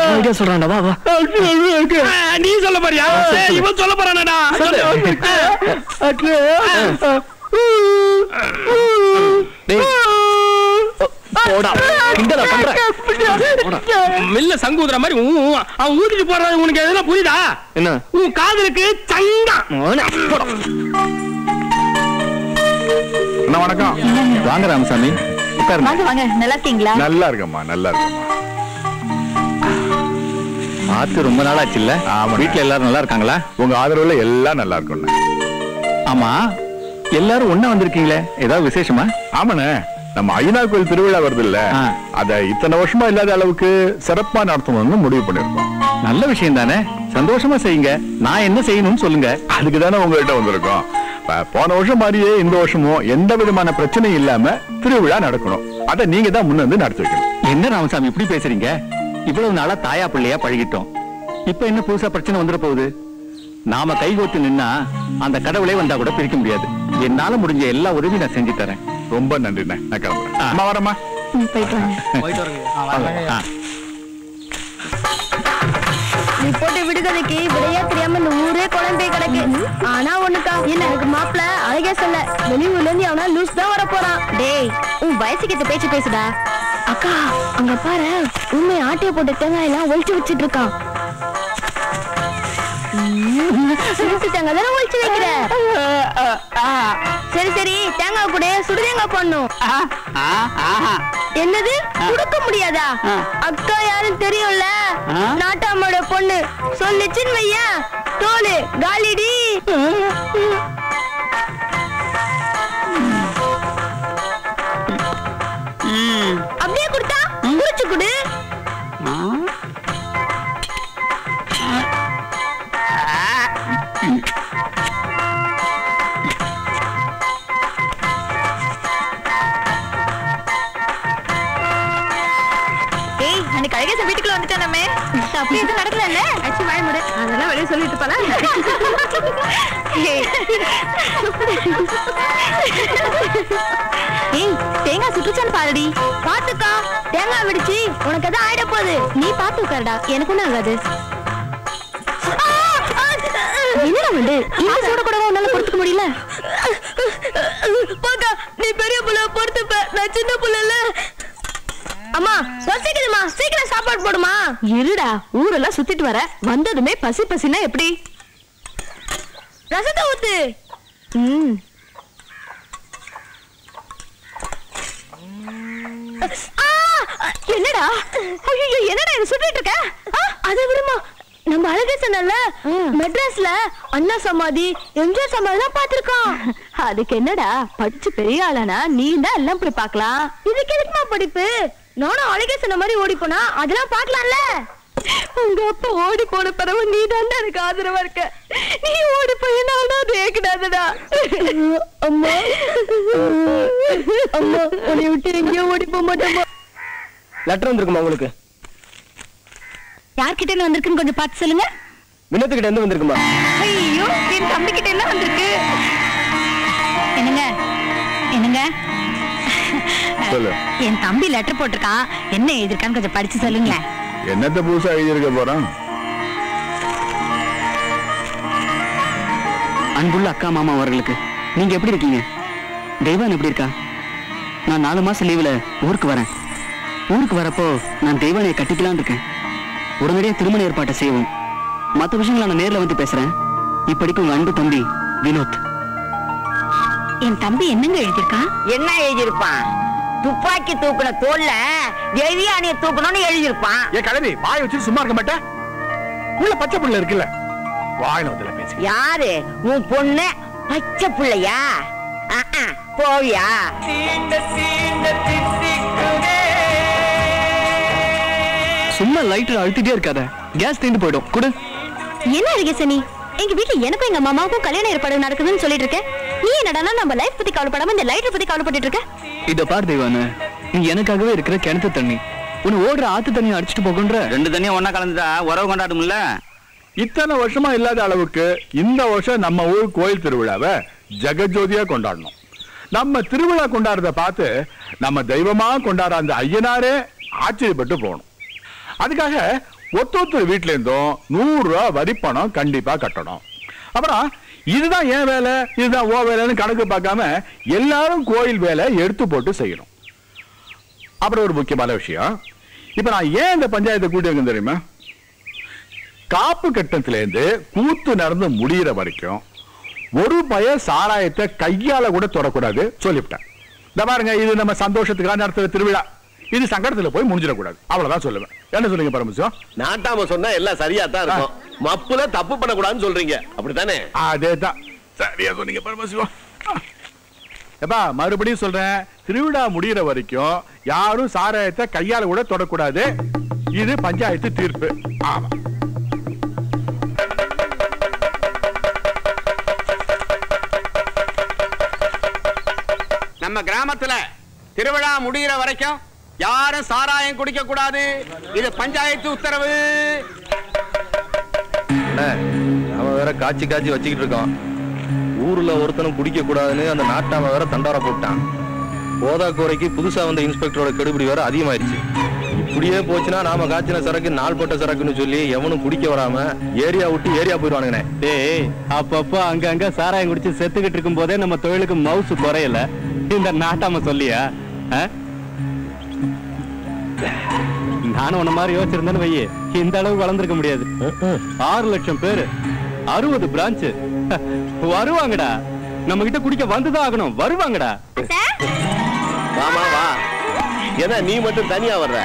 ஐயா சொல்றானடா, வா வா. நீ சொல்ல போறியா? இவன் சொல்ல போறானடா. டேய் போடா, கிண்டல பண்ற. மில்ல சங்குதுற மாதிரி அவன் ஊதிட்டு போறான். உனக்கு எதுனா புரியுதா என்ன? உன் காதலுக்கு சங்கா. வணக்கம் வாங்க ராமசாமி, வாங்க. நல்லா இருக்கீங்களா? நல்லா இருக்கம்மா, நல்லா இருக்கம்மா. பார்த்து ரொம்ப நாள் ஆச்சு இல்ல? வீட்டுல எல்லாரும் நல்லா இருக்காங்களா? உங்க ஆதரவுல எல்லாம் நல்லா இருக்கும். ஆமா, எல்லாரும் ஒன்னா வந்திருக்கீங்களே, ஏதாவது விசேஷமா? ஆமாண்ணே, நம்ம ஐயனார் கோயில் திருவிழா வருது இல்ல, அத இத்தனை வருஷமா இல்லாத அளவுக்கு சிறப்பா நடத்தணும்னு முடிவு பண்ணிருக்கோம். நல்ல விஷயம் தானே, சந்தோஷமா செய்யுங்க. நான் என்ன செய்யணும்னு சொல்லுங்க, அதுக்கு தானே உங்ககிட்ட வந்திருக்கோம். போன வருஷம் மாதிரியே இந்த வருஷமும் எந்த விதமான பிரச்சனையும் இல்லாம திருவிழா நடக்கணும், அத நீங்க தான் முன்ன வந்து நடத்தி வைக்கணும். என்ன ராமசாமி இப்படி பேசுறீங்க? இவ்வளவு நாளா தாயா பிள்ளையா பழகிட்டோம், இப்ப என்ன புதுசா பிரச்சனை வந்துட போகுது? நாம கைகோத்து நின்னா அந்த கடவுளே வந்தா கூட பிரிக்க முடியாது. என்னால முடிஞ்ச எல்லா உதவியும் நான் செஞ்சு தரேன். ரொம்ப நன்றி. நான் கிளம்புறேன். அம்மா வரமா? போயிட்டு வரேன். நீ போட்டு விடுகதைக்கு விடையா தெரியாம இந்த ஊரே குழம்பே கிடக்கு. ஆனா ஒண்ணுக்கா, என்ன எனக்கு மாப்பிள்ள அழகே சொல்ல, வெளியூர்ல இருந்து அவனா லூஸ் தான் வர போறான். டேய் உன் வயசுக்கு ஏத்த பேச்சு பேசுடா. அக்கா அங்க பாரு, உண்மை ஆட்டையை போட்டு தேங்காய் எல்லாம் ஒழிச்சு வச்சுட்டு இருக்கான். சரி சரி, தேங்காய் கூட சுடுதேங்காய் பண்ணும். என்னது கொடுக்க முடியாதா? அக்கா யாரும் தெரியும்ல, நாட்டாமோட பொண்ணு சொல்லுச்சுன்னு வையா, தோலு காலிடி. அப்படியே கொடுத்தா முடிச்சு கொடு. வீட்டுக்குள்ள வந்துட்டானே, அப்படி எதுவும் நடக்கல இல்ல? அச்சு வாய் முறை, அதெல்லாம் வெளியே சொல்லிட்டு போல. ஏய் தேங்காய் சுற்றுச்சான்னு பாருடி. பாத்துக்கா, தேங்காய் விடுச்சு உனக்கு எதாவது ஆயிட போகுது, நீ பாத்து உட்காருடா, எனக்கு ஒண்ணும் ஆகாது. என்ன வந்து இந்த சூட கூட உன்னால பொறுத்துக்க முடியல? போக்கா, நீ பெரிய புள்ள பொறுத்துப்ப, நான் சின்ன புள்ள இல்ல. அம்மா சீக்கிரமா சீக்கிரம் சாப்பாடு போடுமா. இருடா, ஊரெல்லாம் சுத்திட்டு வர வந்ததுமே பசி பசினா எப்படி? ரசத்தை ஊத்து. என்னடா என்னடா என்ன சுட்டிட்டு இருக்க? அதை விடுமா, நம்ம அழகேசன்ல மெட்ராஸ்ல அண்ணா சமாதி எம்ஜிஆர் சமாதி தான் பாத்திருக்கோம். அதுக்கு என்னடா, படிச்சு பெரிய ஆளானா நீ தான் எல்லாம் இப்படி பாக்கலாம். இதுக்கு எதுக்குமா படிப்பு? நானும் அழகேசன மாதிரி ஓடி போனா அதெல்லாம் பாக்கலாம்ல. உங்க அப்பா ஓடி போன பிறகு நீ தாண்டா எனக்கு ஆதரவா இருக்க. நீ ஓடி போய் நானா கேக்குடாதடா. அம்மா அம்மா, உன்னை விட்டு எங்கேயோ ஓடி போக மாட்டேமா. லெட்டர் வந்திருக்குமா உங்களுக்கு? யார்கிட்ட இருந்து வந்திருக்குன்னு கொஞ்சம் பார்த்து சொல்லுங்க. வினோத்துக்கிட்ட இருந்து வந்திருக்குமா? ஐயோ, என் தம்பி கிட்ட என்ன வந்திருக்கு? என்னங்க என்னங்க, என் தம்பி லெட்டர் போட்டிருக்கான், என்ன எழுதிருக்கான்னு கொஞ்சம் படிச்சு சொல்லுங்களேன். என்னத்த புதுசா எழுதிருக்க போறான்? அன்புள்ள அக்கா மாமா அவர்களுக்கு, நீங்க எப்படி இருக்கீங்க? தெய்வன் எப்படி இருக்கா? ना 4 மாசம் லீவில் ஊருக்கு வரப்போ நான் தெய்வானையை கட்டிக்கலாம்னு இருக்கேன். உடனடியாக திருமண ஏற்பாட்டை செய்வோம். மற்ற விஷயங்களை நான் நேரில் வந்து பேசுகிறேன். இப்படிக்கு உங்கள் அன்பு தம்பி வினோத். என் தம்பி என்னங்க எழுதியிருக்கான்? என்ன எழுதியிருப்பான்? துப்பாக்கி தூக்குன தோல்ல தெய்வானையை தூக்கணும்னு எழுதியிருப்பான். ஏ கலவி, வாய் வச்சு சும்மா இருக்க மாட்டேன். உள்ள பச்சை பிள்ளை இருக்குல்ல, வாயில வந்து பேசு. யாரு உன் பொண்ணு? பச்சை பிள்ளையா? போவியா? சும்மா லைட்டர் அழுத்திட்டே இருக்காத, கேஸ் தீர்ந்து போயிடும். குடு. என்ன அழகேசனி, எங்க வீட்டுல எனக்கும் எங்க மாமாவுக்கும் கல்யாண ஏற்பாடு நடக்குதுன்னு சொல்லிட்டு இருக்கேன். நீ என்னடா நம்ம லைஃப் பத்தி கவலைப்படாம இந்த லைட்டர் பத்தி கவலைப்பட்டு இருக்க? இத பார் தெய்வானே, நீ எனக்காகவே இருக்கிற கிணத்து தண்ணி. உன் ஓடுற ஆத்து தண்ணியை அடிச்சுட்டு போகுன்ற. ரெண்டு தண்ணியும் ஒன்னா கலந்துட்டா உறவு கொண்டாடும்ல. இத்தனை வருஷமா இல்லாத அளவுக்கு இந்த வருஷம் நம்ம ஊர் கோயில் திருவிழாவை ஜெகஜோதியா கொண்டாடணும். நம்ம திருவிழா கொண்டாடுறத பார்த்து நம்ம தெய்வமா கொண்டாடுற அந்த ஐயனாரே ஆச்சரியப்பட்டு போகணும். அதுக்காக ஒத்தொத்தர் வீட்டில இருந்தும் 100 ரூபா வரி பணம் கண்டிப்பா கட்டணும். அப்புறம் இதுதான் என் வேலை, இதுதான் ஓ வேலைன்னு கணக்கு பார்க்காம எல்லாரும் கோயில் வேலை எடுத்து போட்டு செய்யணும். அப்புறம் ஒரு முக்கியமான விஷயம், இப்ப நான் ஏன் இந்த பஞ்சாயத்தை கூட்டியிருக்கேன் தெரியுமா? காப்பு கட்டத்திலேருந்து கூத்து நடந்து முடிகிற வரைக்கும் ஒரு பய சாராயத்தை கையால கூட தொடக்கூடாது சொல்லிவிட்டேன். இந்த பாருங்க, இது நம்ம சந்தோஷத்துக்காக நடத்துற திருவிழா, இது சங்கடத்துல போய் முடிஞ்சிடக்கூடாது. அவ்வளவுதான் சொல்லுவேன். என்ன சொல்லுங்க பரமசிவம்? நாட்டாம சொன்னா எல்லாம் சரியா தான் இருக்கும். மப்புல தப்பு பண்ணக்கூடாதுன்னு சொல்றீங்க, அப்படித்தானே? அதேதான், சரியா சொன்னீங்க பரமசிவம். எப்பா மறுபடியும் சொல்றேன், திருவிழா முடிகிற வரைக்கும் யாரும் சாராயத்தை கையால கூட தொடக்கூடாது. இது பஞ்சாயத்து தீர்ப்பு. ஆமா, நம்ம கிராமத்துல திருவிழா முடிகிற வரைக்கும் யாரும் சாராயம் குடிக்க கூடாது. இது பஞ்சாயத்து உத்தரவு. நாம வேற காய்ச்சி காய்ச்சி வச்சுக்கிட்டு இருக்கோம். ஊர்ல ஒருத்தனும் குடிக்க கூடாதுன்னு அந்த நாட்டாம வேற தண்டார போட்டான். போதா குறைக்கு புதுசா வந்த இன்ஸ்பெக்டரோட கெடுபிடி வேற அதிகமாயிருச்சு. இப்படியே போச்சுன்னா நாம காய்ச்சின சரக்கு நாள்பட்ட சரக்குன்னு சொல்லி எவனும் குடிக்க வராம ஏரியா விட்டு ஏரியா போயிடுவானுங்கண்ணே. ஏய், அப்பப்போ அங்கங்க சாராயம் குடிச்சு செத்துக்கிட்டு இருக்கும் போதே நம்ம தொழிலுக்கு மவுசு குறையல. இந்த நாட்டாம சொல்லியா? நானும் உன்ன மாதிரி யோசிச்சிருந்தேன்னு வையே, இந்த அளவு வளர்ந்துருக்க முடியாது. 6 லட்சம் பேரு, 60 பிரான்ச்சு வருவாங்கடா. நம்ம கிட்ட குடிக்க வந்துதான் ஆகணும், வருவாங்கடா. மாமாவா ஏதா நீ மட்டும் தனியா வர்ற?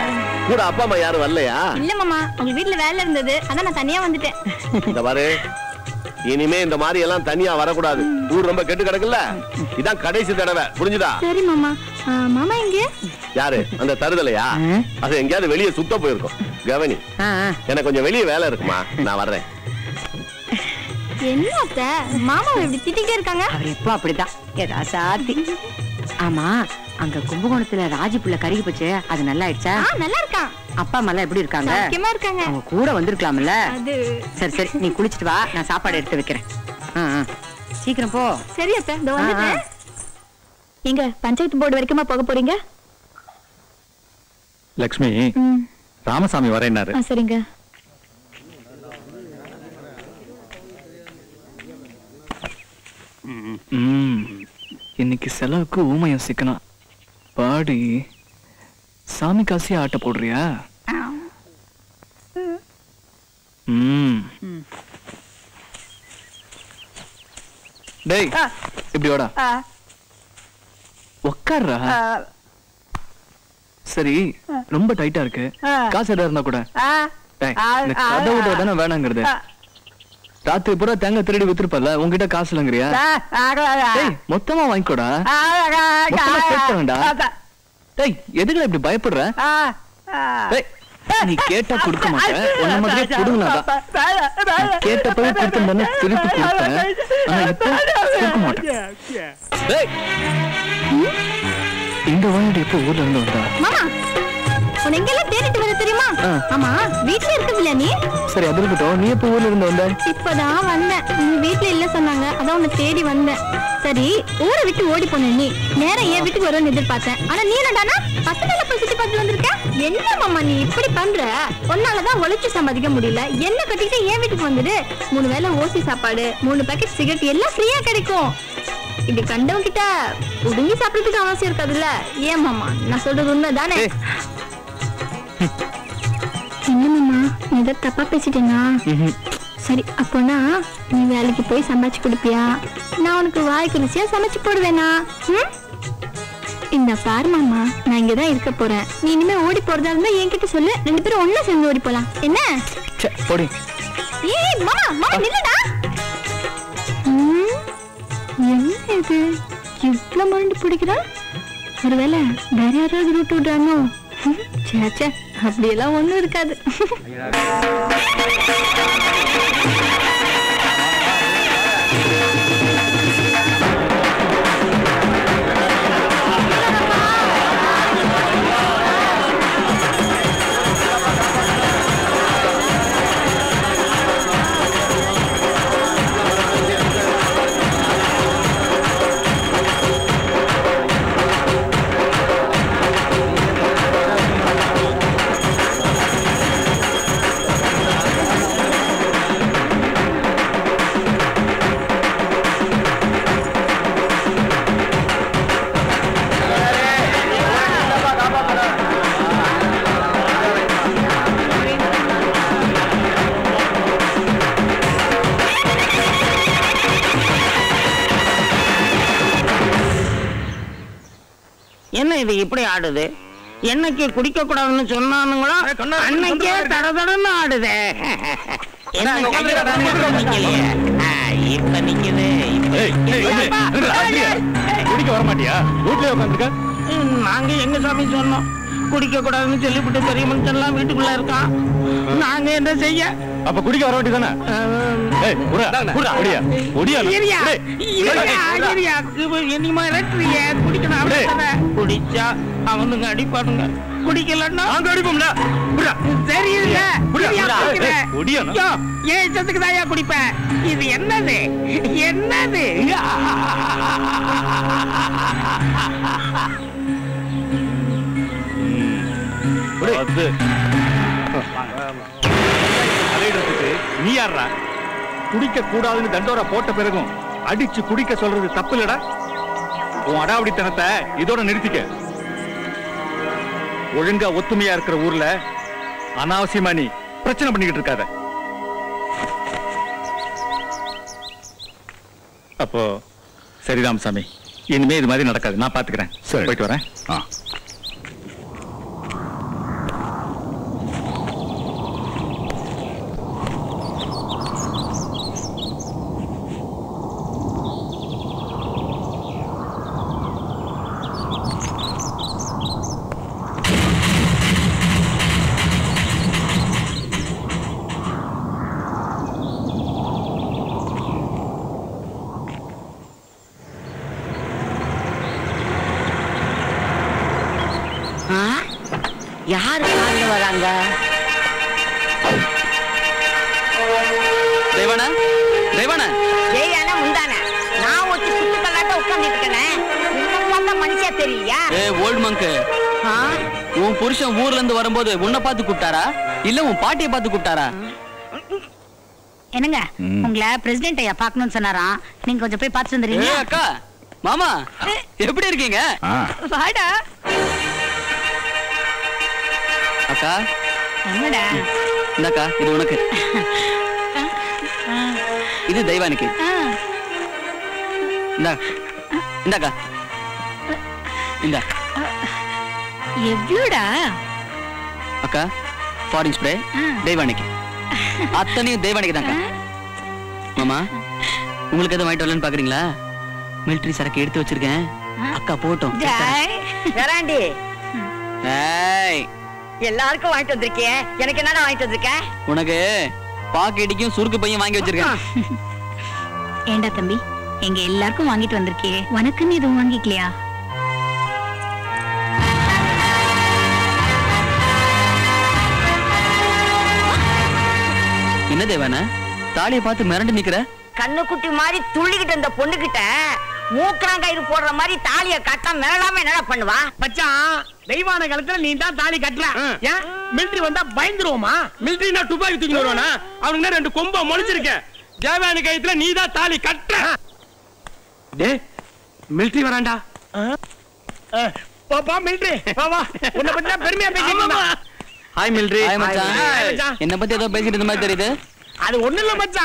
கூட அப்பா அம்மா யாரும் வரலையா? இல்ல மாமா, உங்க வீட்டுல வேலை இருந்தது, அதான் நான் தனியா வந்துட்டேன். இந்த பாரு, இனிமே இந்த மாதிரி எல்லாம் தனியா வரக்கூடாது. ஊர் ரொம்ப கெட்டு கிடக்குல்ல, இதான் கடைசி தடவை, புரிஞ்சுதா? சரி மாமா. மாமா எங்க? யாரு அந்த தருதலையா? அது எங்கயாவது வெளியே சுத்த போயிருக்கோம். கவனி, எனக்கு கொஞ்சம் வெளியே வேலை இருக்குமா, நான் வர்றேன். என்ன அத்த மாமா இப்படி திட்டிக்கிட்டே இருக்காங்க? அவர் எப்போ அப்படிதான், ஏதா சாத்தி. ஆமா, அங்க கும்பகோணத்துல ராஜி புள்ள கருகி போச்சு, அது நல்லா ஆயிடுச்சா? நல்லா இருக்கான். அப்பா அம்மா எப்படி இருக்காங்க? சௌக்கியமா இருக்காங்க. அவங்க கூட வந்திருக்கலாம்ல. சரி சரி, நீ குளிச்சிட்டு வா, நான் சாப்பாடு எடுத்து வைக்கிறேன். சீக்கிரம் போ. சரி அத்த, இதோ வந்துட்டேன். எங்க பஞ்சாயத்து போர்டு வரைக்குமா போக போறீங்க? லட்சுமி, ராமசாமி வரேன்னாரு. சரிங்க. இன்னைக்கு செலவுக்கு ஊமையம் சிக்கணும். பாடி சாமி காசியா ஆட்ட போடுறியா? டேய், இப்படியோடா உக்கார்றா. சரி, ரொம்ப டைட்டா இருக்கு, காசு எதாவது இருந்தா கூட. கதவுட தானே வேணாங்கிறது. ராத்திரி பூரா தேங்காய் திருடி வித்துருப்பல, உங்ககிட்ட காசு இல்லங்கிறியா? மொத்தமா வாங்கிக்கோடா, எதுக்குல இப்படி பயப்படுற? நீ கேட்டா கொடுக்க மாட்டேன், உன்ன மாதிரியே கொடுங்கனாதான். கேட்டப்பவே கொடுத்தேன்னு திருப்பி கொடுத்தேன், ஆனா இப்ப கொடுக்க மாட்டேன். இந்த வாங்கிட்டு இப்ப ஊர்ல இருந்து வந்தா தெரியுமா? ஆமா, வீட்டுல இருக்குதுல நீ. சரி, அது இருக்கட்டும், நீ எப்ப ஊர்ல இருந்து வந்த? இப்பதான் வந்தேன். நீ வீட்டுல இல்ல சொன்னாங்க, அதான் உன்னை தேடி வந்தேன். சரி, ஊரை விட்டு ஓடி போன நீ நேரம் ஏன் வீட்டுக்கு வரும்னு எதிர்பார்த்தேன். ஆனா நீ என்னடானா பசங்களை போய் சுத்தி பார்த்து வந்திருக்க. என்ன மாமா நீ இப்படி பண்ற? ஒன்னாலதான் ஒழிச்சு சம்பாதிக்க முடியல, என்ன கட்டிக்கிட்டு ஏன் வீட்டுக்கு வந்துடு. 3 வேளை ஓசி சாப்பாடு, 3 பேக்கெட் சிகரெட் எல்லாம் ஃப்ரீயா கிடைக்கும். இது கண்டவங்கிட்ட புடுங்கி சாப்பிடுறதுக்கு அவசியம் இருக்காதுல்ல? ஏன் மாமா, நான் சொல்றது உண்மைதானே? என்ன மாமா, நீ ஏதோ தப்பா பேசிட்டேனா? சரி, அப்போனா நீ வேலைக்கு போய் சமைச்சு கொடுப்பியா? நான் உனக்கு வாய்க்கு ருசியா சமைச்சு போடுவேனா? இந்த பாரு மாமா, நான் இங்கதான் இருக்க போறேன். நீ இனிமே ஓடி போறதா இருந்தா என்கிட்ட சொல்லு, ரெண்டு பேரும் ஒன்னா சேர்ந்து ஓடி போலாம். என்ன? ஏய் மாமா, மாமா நில்லுடா. என்ன இது இவ்வளோ மருந்து பிடிக்கிறா? ஒருவேளை வேற யாராவது ரூட் விடுறானோ? சேச்சே, அப்படியெல்லாம் ஒன்றும் இருக்காது. என்ன இது இப்படி ஆடுது? என்னைக்கு குடிக்க கூடாதுன்னு சொன்னானுங்களோ அன்னைக்கே தடதடன்னு ஆடுதே. இப்ப நிக்குது. குடிக்க வர மாட்டியா? வீட்டுல உட்காந்துருக்க. நாங்க எங்க சாமி சொன்னோம் குடிக்க கூடாதுன்னு சொல்லிவிட்டு பெரிய மனுஷன்லாம் வீட்டுக்குள்ள இருக்கான். நாங்க என்ன செய்ய? அப்ப குடிக்க வர வேண்டியதானே? குடிச்சா அவனுங்க அடிப்பானுங்க, குடிக்கலன்னா அடிப்போம்ல. தெரியல ஏசத்துக்கு தான் குடிப்பேன். இது என்னது என்னது? நீ யாரா? குடிக்க கூடாதுன்னு தண்டோரா போட்ட பிறகும் அடிச்சு குடிக்க சொல்றது தப்பு இல்லடா. உன் அடாவடித்தனத்தை இதோட நிறுத்திக்க. ஒழுங்கா ஒத்துமையா இருக்கிற ஊர்ல அனாவசியமா நீ பிரச்சனை பண்ணிக்கிட்டு இருக்காத. அப்போ சரி ராமசாமி, இனிமே இது மாதிரி நடக்காது, நான் பாத்துக்கிறேன். சரி, போயிட்டு வரேன். யாரு கால்ல வராங்க? நான் ஒத்தி சுத்து கல்லாட்ட உட்கார்ந்துட்டு இருக்கேன். மனுஷா தெரியலையா? ஓல்ட் மங்கு, உன் புருஷன் ஊர்ல இருந்து வரும்போது உன்னை பார்த்து கூப்பிட்டாரா இல்ல உன் பாட்டியை பார்த்து கூப்பிட்டாரா? என்னங்க, உங்களை பிரசிடென்ட் ஐயா பாக்கணும்னு சொன்னாரா? நீங்க கொஞ்சம் போய் பார்த்து வந்துடுறீங்க. அக்கா மாமா எப்படி இருக்கீங்க? வாடா அக்கா. என்னடா இந்தக்கா, இது உனக்கு, இது தெய்வானுக்கு. இந்தாக்கா இந்த எவ்வளோடா அக்கா? ஃபாரின் ஸ்ப்ரே தெய்வானுக்கு, அத்தனையும் தெய்வானுக்கு தான்க்கா. மாமா உங்களுக்கு எதுவும் வாங்கிட்டு வரலன்னு பாக்குறீங்களா? மிலிட்டரி சரக்கு எடுத்து வச்சிருக்கேன் அக்கா, போட்டோம். எல்லாருக்கும் வாங்கிட்டு வந்திருக்கே, எனக்கு என்னடா வாங்கிட்டு வந்திருக்க? உனக்கு பாக்கெட்டிக்கும் சுருக்கு பையன் வாங்கி வச்சிருக்கேன். ஏண்டா தம்பி, எங்க எல்லாருக்கும் வாங்கிட்டு வந்திருக்கே, உனக்குன்னு எதுவும் வாங்கிக்கலையா? என்ன தேவான தாலியை பார்த்து மிரண்டு நிக்கிற? கண்ணு குட்டி மாதிரி துள்ளிக்கிட்ட அந்த பொண்ணுகிட்ட மூக்கறாங்கயிறு போடுற மாதிரி தாலியை கட்ட மிரளாம என்னடா பண்ணுவா? மச்சான், தெய்வான காலத்துல நீ தான் தாலி கட்டற. ஏன் மிலிட்டரி வந்தா பயந்துருவோமா? மிலிட்டரினா துப்பாக்கி தூக்கி வருவானா? அவனுக்கு ரெண்டு கொம்ப முளைச்சிருக்க. தேவான காலத்துல நீ தான் தாலி கட்டற. டேய், मिलिट्री वरांडा पापा मिलिट्री पापा उन्हें बच्चा फिर में बेचेंगे ना हाय मिलिट्री हाय मचा इन्हें बच्चे तो बेचेंगे तुम्हारे तेरी थे आधे उन्हें लोग मचा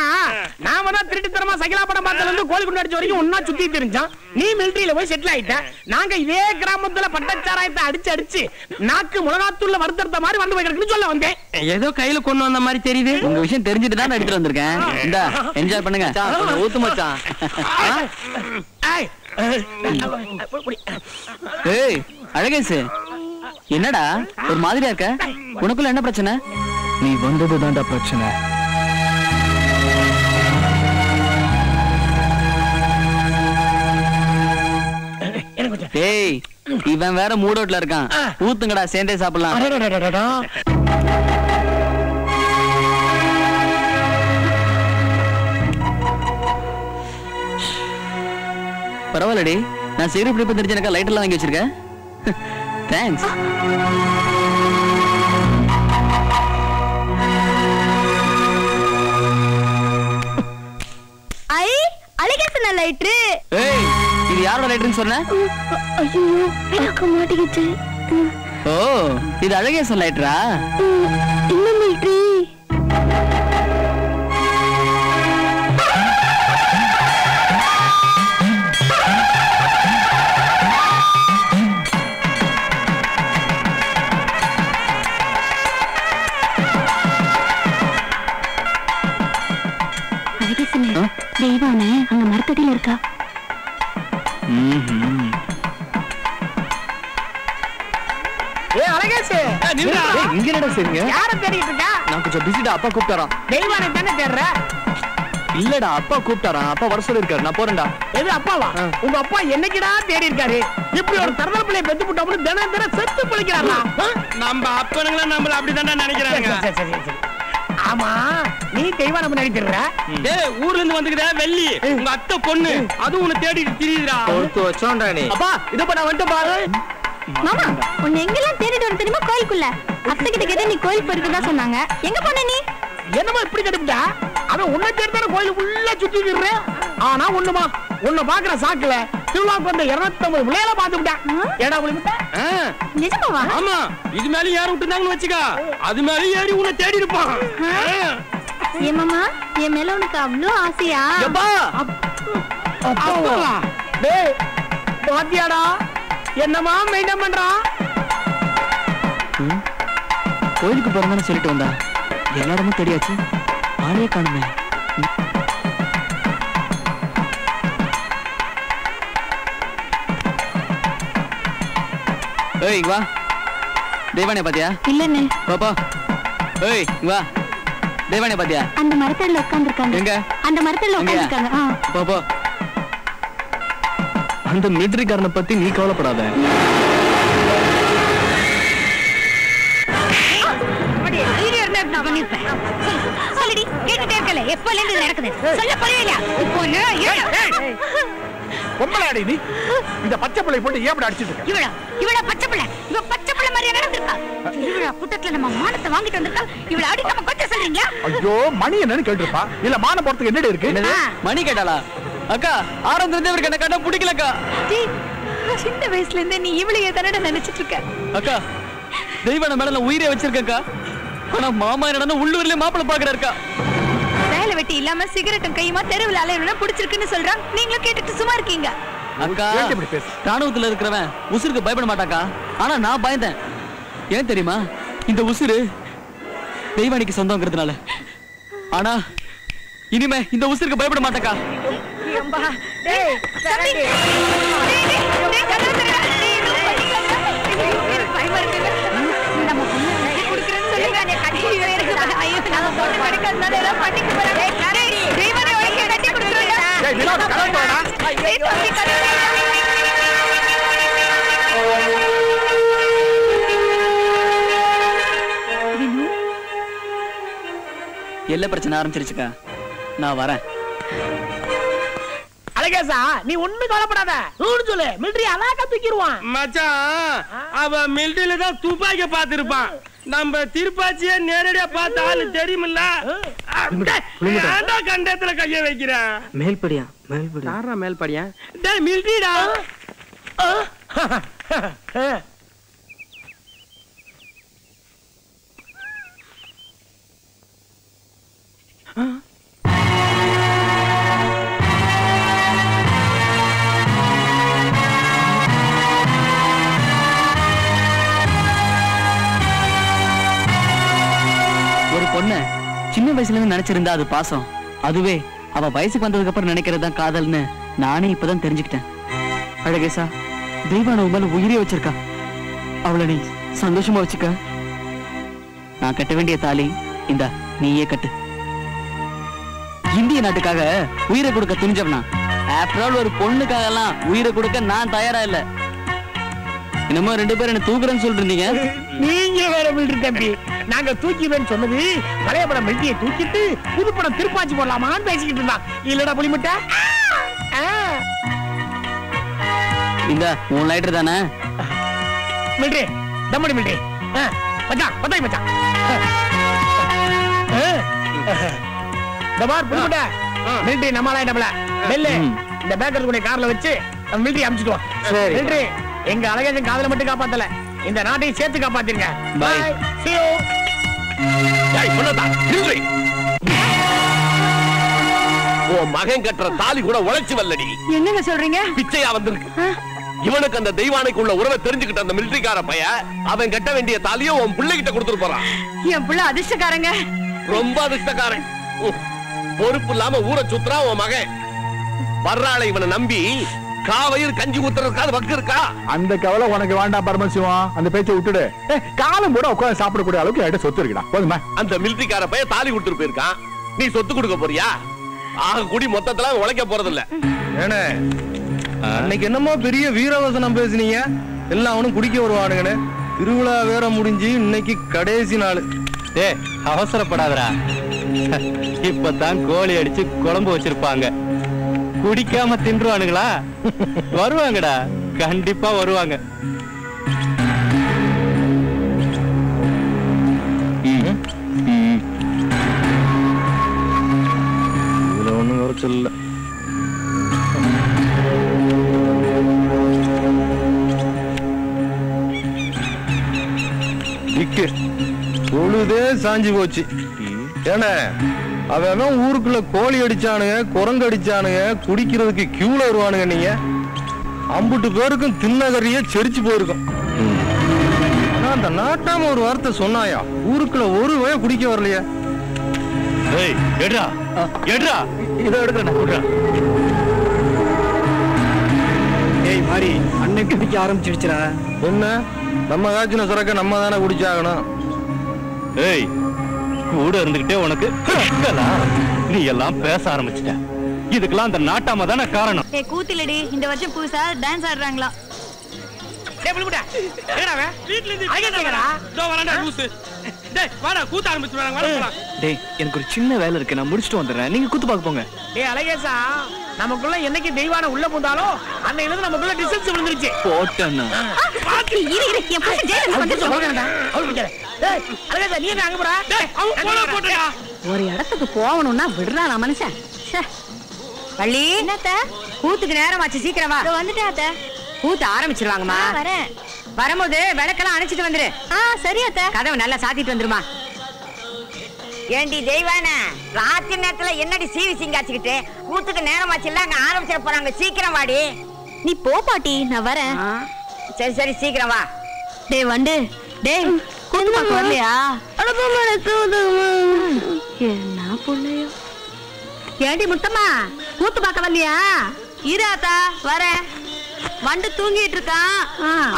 ना वना त्रिटी तरमा साइकिल आपने बात करने तो गोल गुंडर जोड़ी को उन्ना चुती तेरी जा नहीं मिलिट्री लोग वही सेटल आया ना के ये ग्राम उद्दला पट्टा चारा மூடோட்ல இருக்கான் ஊத்துங்கடா சேர்ந்தே சாப்பிடலாம் பரவாயில்லை நான் சீரி இப்படி தெரிஞ்ச எனக்கு லைட் எல்லாம் வாங்கி வச்சிருக்கேன் தேங்க்ஸ் ஐ அலகேசன லைட் ஏய் இது யாரோட லைட்னு சொன்னே ஐயோ எனக்கு மாட்டிக்கிச்சு ஓ இது அலகேசன லைட்ரா இல்ல மில்ட்ரி देवाने अंग मरतटील इरुक्का ए अलगेश निवरा इंगे என்னடா செய்றீங்க யார தேடிட்டு இருக்கா நான் கொஞ்சம் பிஸிடா அப்பா கூப்டறா தேவானே தான தேறற இல்லடா அப்பா கூப்டறா அப்பா வர சொல்லிருக்காரு நான் போறேன்டா எது அப்பாவா உங்க அப்பா என்னக்கிடா தேடி இருக்காரு இப்படி ஒரு தரதல பிள்ளை பெத்து போட்டப்ப தினந்தர செத்து புளிக்கறானா நம்ம அப்பனங்கள நம்மள அப்படி தான்டா நினைக்கறாங்க சரி சரி சரி ஆமா நீ தெய்வான பண்ணி திறற டேய் ஊர்ல இருந்து வந்துக்கடா வெள்ளி உங்க அத்தை பொண்ணு அது உன்னை தேடிட்டு திரியுதுடா பொறுத்து வச்சோம்டா நீ அப்பா இத பண்ண வந்து பாரு மாமா உன்னை எங்கலாம் தேடிட்டு வந்து தெரியுமா கோயிலுக்குள்ள அத்தை கிட்ட கேட்டா நீ கோயில் போறதுக்கு தான் சொன்னாங்க எங்க போன நீ என்னமா இப்படி கேடுடா அவன் உன்னை தேடிதான கோயிலுக்குள்ள சுத்தி திறற ஆனா ஒண்ணுமா உன்னை பாக்குற சாக்குல திருவாக்கு வந்த 250 விலையில பாத்துட்டா ஏடா புளிமுட்டா நிஜமாவா ஆமா இது மேல யார் விட்டுதாங்கன்னு வெச்சுக்கா அது மேல ஏறி உன்னை தேடி இருப்பான் ये मामा ये मेला उनका अब्लो आसिया जब्बा अब्बा बे बहुत दिया डा ये नमाम महीना बन रहा कोई को बंधन सेलेक्ट होना ये ना रमत तड़िया ची आने कांड में ऐ इवा देवाने पतिया किल्लने पापा ऐ इवा देवाने पतिया अंदर मरते लोग कांडर कांडर इंगे अंदर मरते लोग कांडर कांडर हाँ पापा अंदर मिलिट्री करने पति नी कावला पड़ा था बड़े इधर में अपना बनी पे सॉलिडी गेट टेप कले ये पॉल इंदर लड़क दे सल्ला पड़े लिया कौन है ये कौन लड़ी नहीं इधर पच्चा पड़े पड़े ये बड़ा अच्छी तो ये बड़ा ये बड़ा இவளா புட்டத்துல நம்ம மானத்தை வாங்கிட்டு வந்தா இவள அடிக்காம கொச்ச சொல்றீங்க ஐயோ மணி என்னன்னு கேளுப்பா இல்ல மான போறதுக்கு என்னடா இருக்கு என்னது மணி கேட்டாளா அக்கா ஆரம்பத்துல இவர்க்கு என்ன கண்ண புடிக்கலக்கா டேய் சின்ன வயசுல இருந்தே நீ இவளையே தானடா நினைச்சிட்டு இருக்க அக்கா தெய்வான மேல உயிரே வச்சிருக்கக்கா ஆனா மாமா என்னடா உள்ளூர்லயே மாப்பள பாக்குறாருக்கா கையில வெட்டி இல்லாம சிகரெட்டும் கையுமா தெருவுல அலையறவன புடிச்சிருக்குன்னு சொல்றா நீங்க கேட்டுட்டு சும்மா இருக்கீங்க அக்கா ஏன் இப்படி பேசு தானூத்துல இருக்கறவன் உசுருக்கு பயப்பட மாட்டாக்கா ஆனா நான் பயந்தேன் ஏன் தெரியுமா இந்த உசுறு தெய்வானிக்கு சொந்தம்ங்கிறதுனால ஆனா இனிமே இந்த உசுருக்கு பயப்பட மாட்டேக்கா அம்மா டேய் சரி டேய் கதவுடா டேய் இது பண்ணிக்காத பயப்படுறீங்க நம்ம பொண்ணு குடுக்குறேன்னு சொல்லுங்க நான் கட்டி வைக்கிறேன் ஐயோ நான் போட்டு படிக்காதனால எல்லாம் பண்ணிக்கு போறேன் டேய் தெய்வானே ஒரே கட்டி குடுக்குறேன் டேய் வினோத் கதவுடா ஐயோ பண்ணிக்காத எல்ல பிரச்சனை ஆரம்பிச்சிருச்சுக்கா நான் வரேன் அலகேசா நீ ஒண்ணு கவலைப்படாத ஊடு சொல்ல மிலிட்டரி அலாக்க தூக்கிடுவான் மச்சான் அவ மிலிட்டரியில தான் துப்பாக்கி பாத்து இருப்பான் நம்ம திருப்பாச்சியே நேரடியா பார்த்த ஆளு தெரியும்ல நினைச்சிருந்தா அது பாசம், அதுவே அவ வயசுக்கு வந்ததுக்கு அப்புறம் நினைக்கிறதுதான் காதல்னு நானே இப்பதான் தெரிஞ்சுக்கிட்டேன். அழகேசா, தெய்வான உமால உயிரே வச்சிருக்கா. அவளை நீ சந்தோஷமா வச்சுக்க. நான் கட்ட வேண்டிய தாலி இந்த நீயே கட்டு. இந்திய நாட்டுக்காக உயிரை கொடுக்க துணிஞ்சவனா? ஆஃப்டர் ஆல் ஒரு பொண்ணுக்காக எல்லாம் உயிரை கொடுக்க நான் தயாரா இல்ல. என்னமோ ரெண்டு பேரும் என்ன தூக்குறேன்னு சொல்லிட்டு இருந்தீங்க. நீங்க வேற வீட்டு தம்பி, நாங்க தூக்கிவேன்னு சொன்னது பழைய படம் மெல்டியை தூக்கிட்டு புது படம் திருப்பாச்சி போடலாமான்னு பேசிக்கிட்டு இருந்தான். இல்லடா புளிமிட்ட, இந்த உன் லைட்டர் தானே மில்ட்ரி தம்படி மில்ட்ரி. மச்சான் பத்தாய் மச்சான் தபார் புளிமிட்ட மில்ட்ரி நம்மளாய் டபுள பெல்லு இந்த பேக்கர் கூட கார்ல வச்சு நம்ம மில்ட்ரி அமிச்சுடுவோம். மில்ட்ரி எங்க அழகேசன் காதல மட்டும் காப்பாத்தல, இந்த நாட்டை சேர்த்து காப்பாத்திருங்க. By see you. டேய் பொண்ணடா நில்றி, ஓ மகன் கட்டற தாலி கூட உழைச்சு வல்லடி. என்னங்க சொல்றீங்க? பிச்சையா வந்திருக்கு. இவனுக்கு அந்த தெய்வானைக்கு உள்ள உறவை தெரிஞ்சுக்கிட்ட அந்த மிலிட்டரிக்கார பைய அவன் கட்ட வேண்டிய தாலியை அவன் புள்ள கிட்ட கொடுத்துட்டு போறான். என் புள்ள அதிர்ஷ்டக்காரங்க, ரொம்ப அதிர்ஷ்டக்காரன். பொறுப்பு இல்லாம ஊரை சுத்துறா உன் மகன். வர்றாளை இவனை நம்பி காவயிர் கஞ்சி ஊத்துறதுக்காக வக்கு இருக்கா? அந்த கவலை உனக்கு வேண்டாம் பரமசிவம், அந்த பேச்சை விட்டுடு. காலம் போட உட்காந்து சாப்பிடக்கூடிய அளவுக்கு என்கிட்ட சொத்து இருக்குடா, போதுமா? அந்த மிலிட்டரிக்கார பைய தாலி கொடுத்துட்டு போயிருக்கான், நீ சொத்து கொடுக்க போறியா? ஆக கூடி மொத்தத்துல உழைக்க போறது இல்ல. ஏனே அன்னைக்கு என்னமோ பெரிய வீரவசனம் பேசினீங்க, எல்லாம் அவனும் குடிக்க வருவானுங்கன்னு. திருவிழா வேற முடிஞ்சு இன்னைக்கு கடைசி நாள். ஏ அவசரப்படாதரா, இப்பதான் கோழி அடிச்சு குழம்பு வச்சிருப்பாங்க, குடிக்காம தின்றுவானுங்களா? வருவாங்கடா, கண்டிப்பா வருவாங்க. இதுல ஒண்ணும் குறைச்சல் இல்ல. நிக்கு பொழுதே சாஞ்சி போச்சு. ஏன அவன் ஊருக்குள்ள கோழி அடிச்சானுங்க, குரங்கு அடிச்சானுங்க, குடிக்கிறதுக்கு கியூல வருவானுங்க. நீங்க அம்புட்டு பேருக்கும் தின்னகரிய செரிச்சு போயிருக்கும். அந்த நாட்டாம ஒரு வார்த்தை சொன்னாயா, ஊருக்குள்ள ஒரு வய குடிக்க வரலையா? இதை எடுக்கிறேன். ஏய் மாதிரி அன்னைக்கு குடிக்க ஆரம்பிச்சிடுச்சுடா. என்ன நம்ம காய்ச்சின சுரக்க நம்ம தானே குடிச்சாகணும். ஏய் கூட இருந்துகிட்டே உனக்கு நீ எல்லாம் பேச ஆரம்பிச்சிட்ட. இதுக்கெல்லாம் அந்த நாட்டாம தான காரணம். ஏ கூத்திலடி, இந்த வருஷம் புதுசா டான்ஸ் ஆடுறாங்களா? டேய் புள்ளுடா, எங்கடா வீட்ல இருந்து ஐயடா தோ வரடா லூசு. டேய் வாடா கூத்து ஆரம்பிச்சு வராங்க, வாடா போலாம். டேய் எனக்கு ஒரு சின்ன வேலை இருக்கு, நான் முடிச்சிட்டு வந்துறேன், நீங்க கூத்து பாக்க போங்க. டேய் அழகேசா, நமக்குள்ள என்னைக்கு தெய்வான உள்ள போந்தாலோ அன்னையிலிருந்து நமக்குள்ள டிஸ்டன்ஸ் விழுந்துருச்சு. போட்டனா பாத்து இரு இரு, என் பையன் ஜெயில வந்து போறானடா. அவரு கிட்ட டேய் அழகேசா நீ என்ன அங்க போற? டேய் அவன் போல போட்டயா. ஒரு இடத்துக்கு போவணும்னா விடுறானா மனுஷன்? ச்சே பள்ளி என்னடா, கூத்துக்கு நேரம் ஆச்சு, சீக்கிரம் வா. இதோ வந்துட்டே அத்தை. கூத்து ஆரம்பிச்சிடுவாங்கம்மா. வரேன். வரும்போது விளக்கெல்லாம் அணைச்சிட்டு வந்துரு. ஆ சரி அத்தை. கதவை நல்லா சாத்திட்டு வந்துருமா. ஏண்டி தெய்வானே, ராத்திரி நேரத்துல என்னடி சீவி சிங்காச்சிக்கிட்டு? கூத்துக்கு நேரம் ஆச்சுல்ல, அங்க ஆரம்பிச்சிட போறாங்க, சீக்கிரம் வாடி. நீ போ பாட்டி, நான் வரேன். சரி சரி சீக்கிரம் வா. டேய் வண்டு, டேய் கூத்து பாக்க வரலையா? அட போம்மா கூத்துமா. என்ன பொண்ணையோ. ஏண்டி முத்தம்மா கூத்து பாக்க வரலையா? இரு ஆத்தா வரேன். வண்டு தூங்கிட்டு இருக்கான்,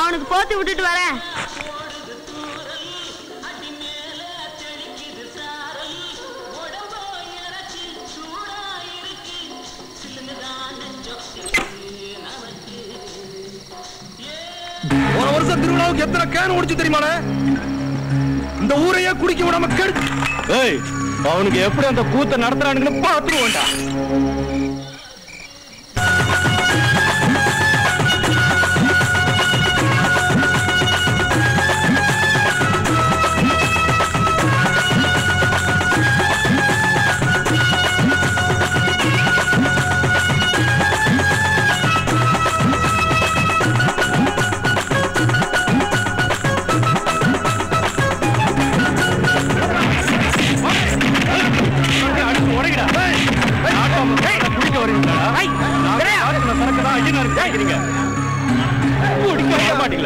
அவனுக்கு போத்தி விட்டுட்டு வரேன். ஒரு வருஷம் திருவிழாவுக்கு எத்தனை கேன் குடிச்சு தெரியுமானே? இந்த ஊரையே குடிக்க விடாம கெடுத்து. ஏய் அவனுக்கு எப்படி அந்த கூத்தை நடத்துறானுன்னு பாத்துருவோம்டா.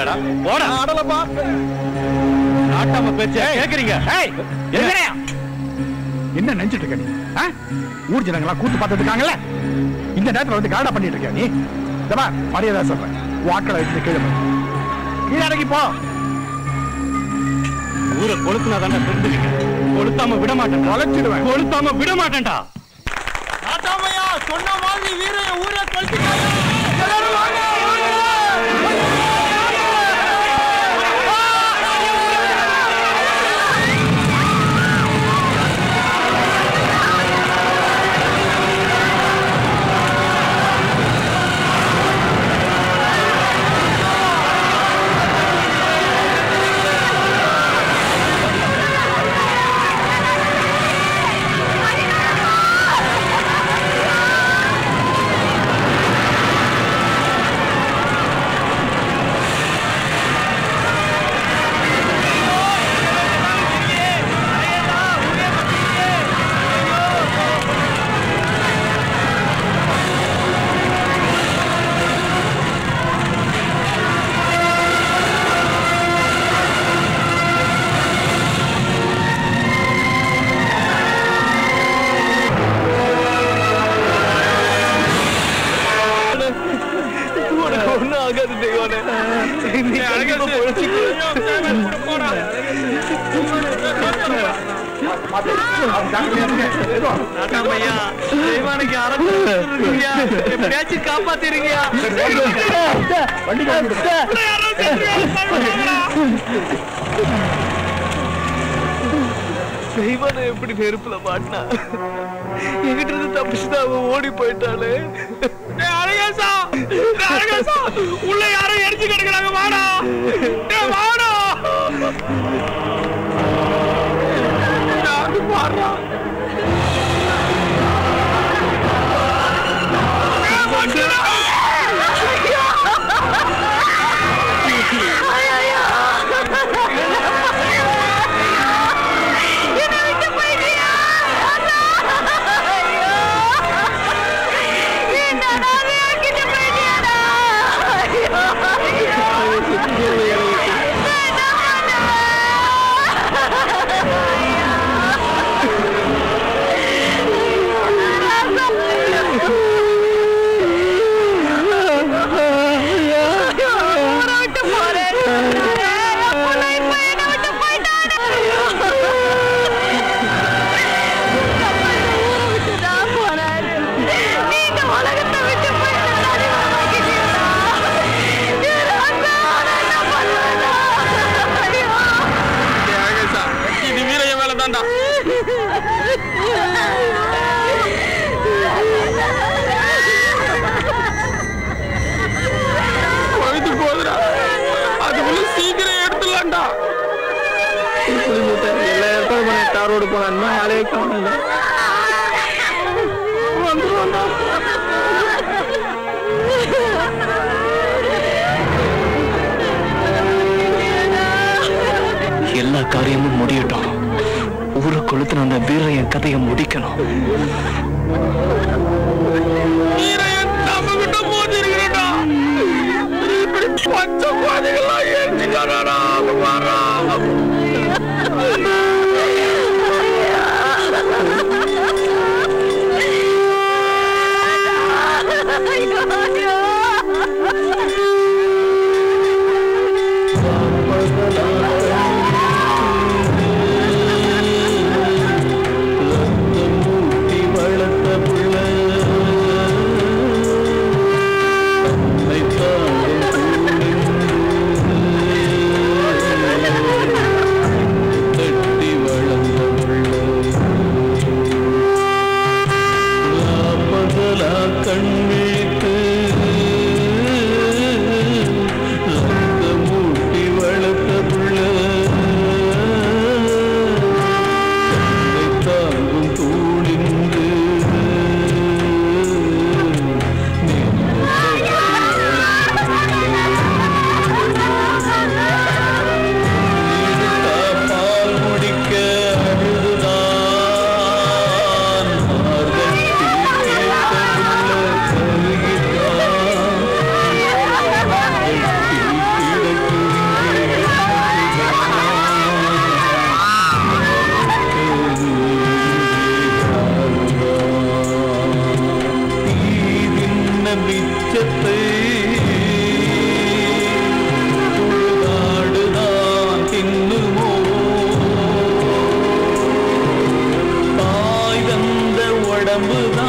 இல்லடா போடா ஆடலப்பா நாட்டம பேச்சே கேக்குறீங்க ஏய் எங்கயா என்ன நினைச்சிட்டு இருக்க நீ ஊர் ஜனங்கள கூத்து பார்த்துட்டு இருக்காங்கல இந்த நேரத்துல வந்து காடா பண்ணிட்டு இருக்க நீ தா மரியாதை சொல்றேன் வாக்கல வச்சு கேளு நீ அடங்கி போ ஊரே கொளுத்துனா தான தெரிஞ்சிருக்க கொளுத்தாம விட மாட்டேன் கொளுத்திடுவேன் கொளுத்தாம விட மாட்டேன்டா நாட்டாமையா சொன்ன மாதிரி வீரே ஊரே கொளுத்திட்டாயா எல்லாரும் வாங்க ஓடி போயிட்டாலே உள்ள யாரும் எரிஞ்சு கிடக்கிறாங்க வாடா வாடா பாடுறா எல்லா காரியமும் முடியட்டும் ஊரை கொளுத்துன அந்த வீரையன் கதையை முடிக்கணும் கடம்புதா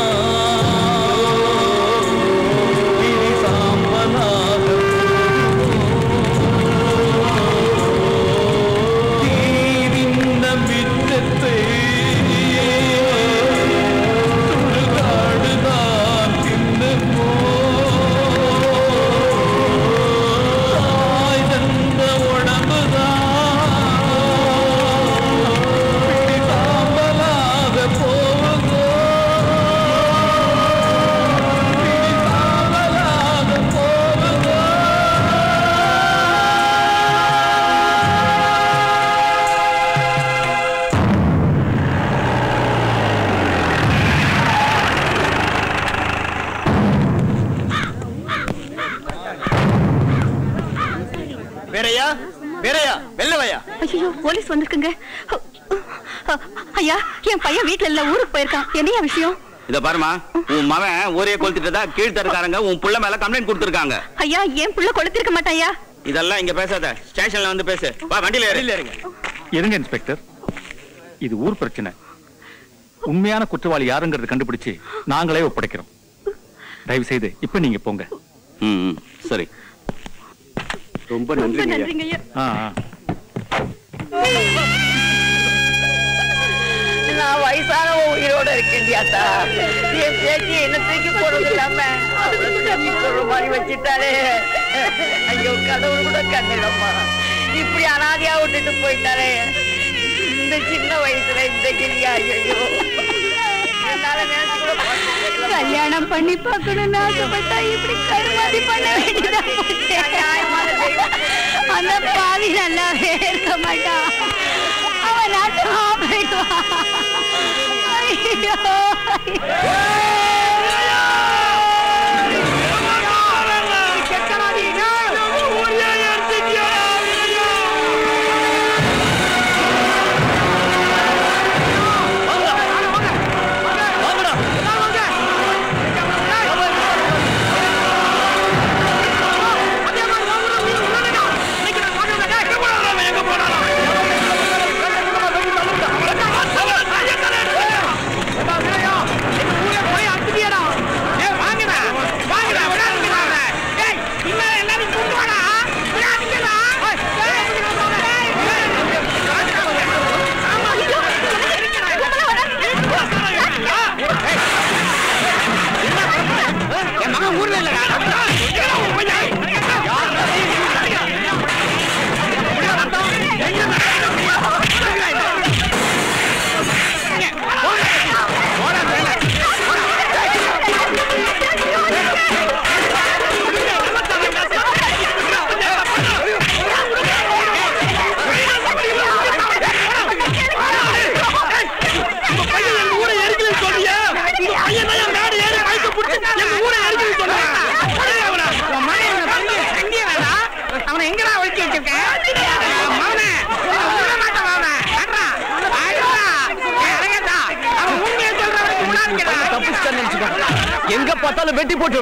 என்னையா விஷயம்? இத பாருமா, உன் மவன் ஊரே கொளுத்திட்டதா கீழ்த்தரக்காரங்க உன் புள்ள மேல கம்ப்ளைண்ட் கொடுத்திருக்காங்க. ஐயா, ஏன் புள்ள கொளுத்திருக்க மாட்டாயா? இதெல்லாம் இங்க பேசாத, ஸ்டேஷன்ல வந்து பேசு. வா, வண்டியில ஏறிங்க. இருங்க இன்ஸ்பெக்டர், இது ஊர் பிரச்சனை. உண்மையான குற்றவாளி யாருங்கிறத கண்டுபிடிச்சு நாங்களே ஒப்படைக்கிறோம். தயவு செய்து இப்ப நீங்க போங்க. ம், சரி. ரொம்ப நன்றிங்க ஐயா. நான் வயசான உயிரோட இருக்கேன்டியாத்தா, என் பேச்சு என்ன தூக்கி போடுறது இல்லாம சொல்ற மாதிரி வச்சுட்டாரு. ஐயோ, கடவுள் கூட கண்ணிடமா இப்படி அனாதையா விட்டுட்டு போயிட்டாரு. இந்த சின்ன வயசுல இந்த கிரியா, ஐயோ, கல்யாணம் பண்ணி பார்க்கணும்னு ஆசைப்பட்டா இப்படி கருமாதி பண்ண வேண்டியதா போச்சு. அந்த பாவி நல்லாவே இருக்க மாட்டான். அவன் நாட்டம் போயிடுவான். எங்க பார்த்தாலும் வெட்டி போட்டு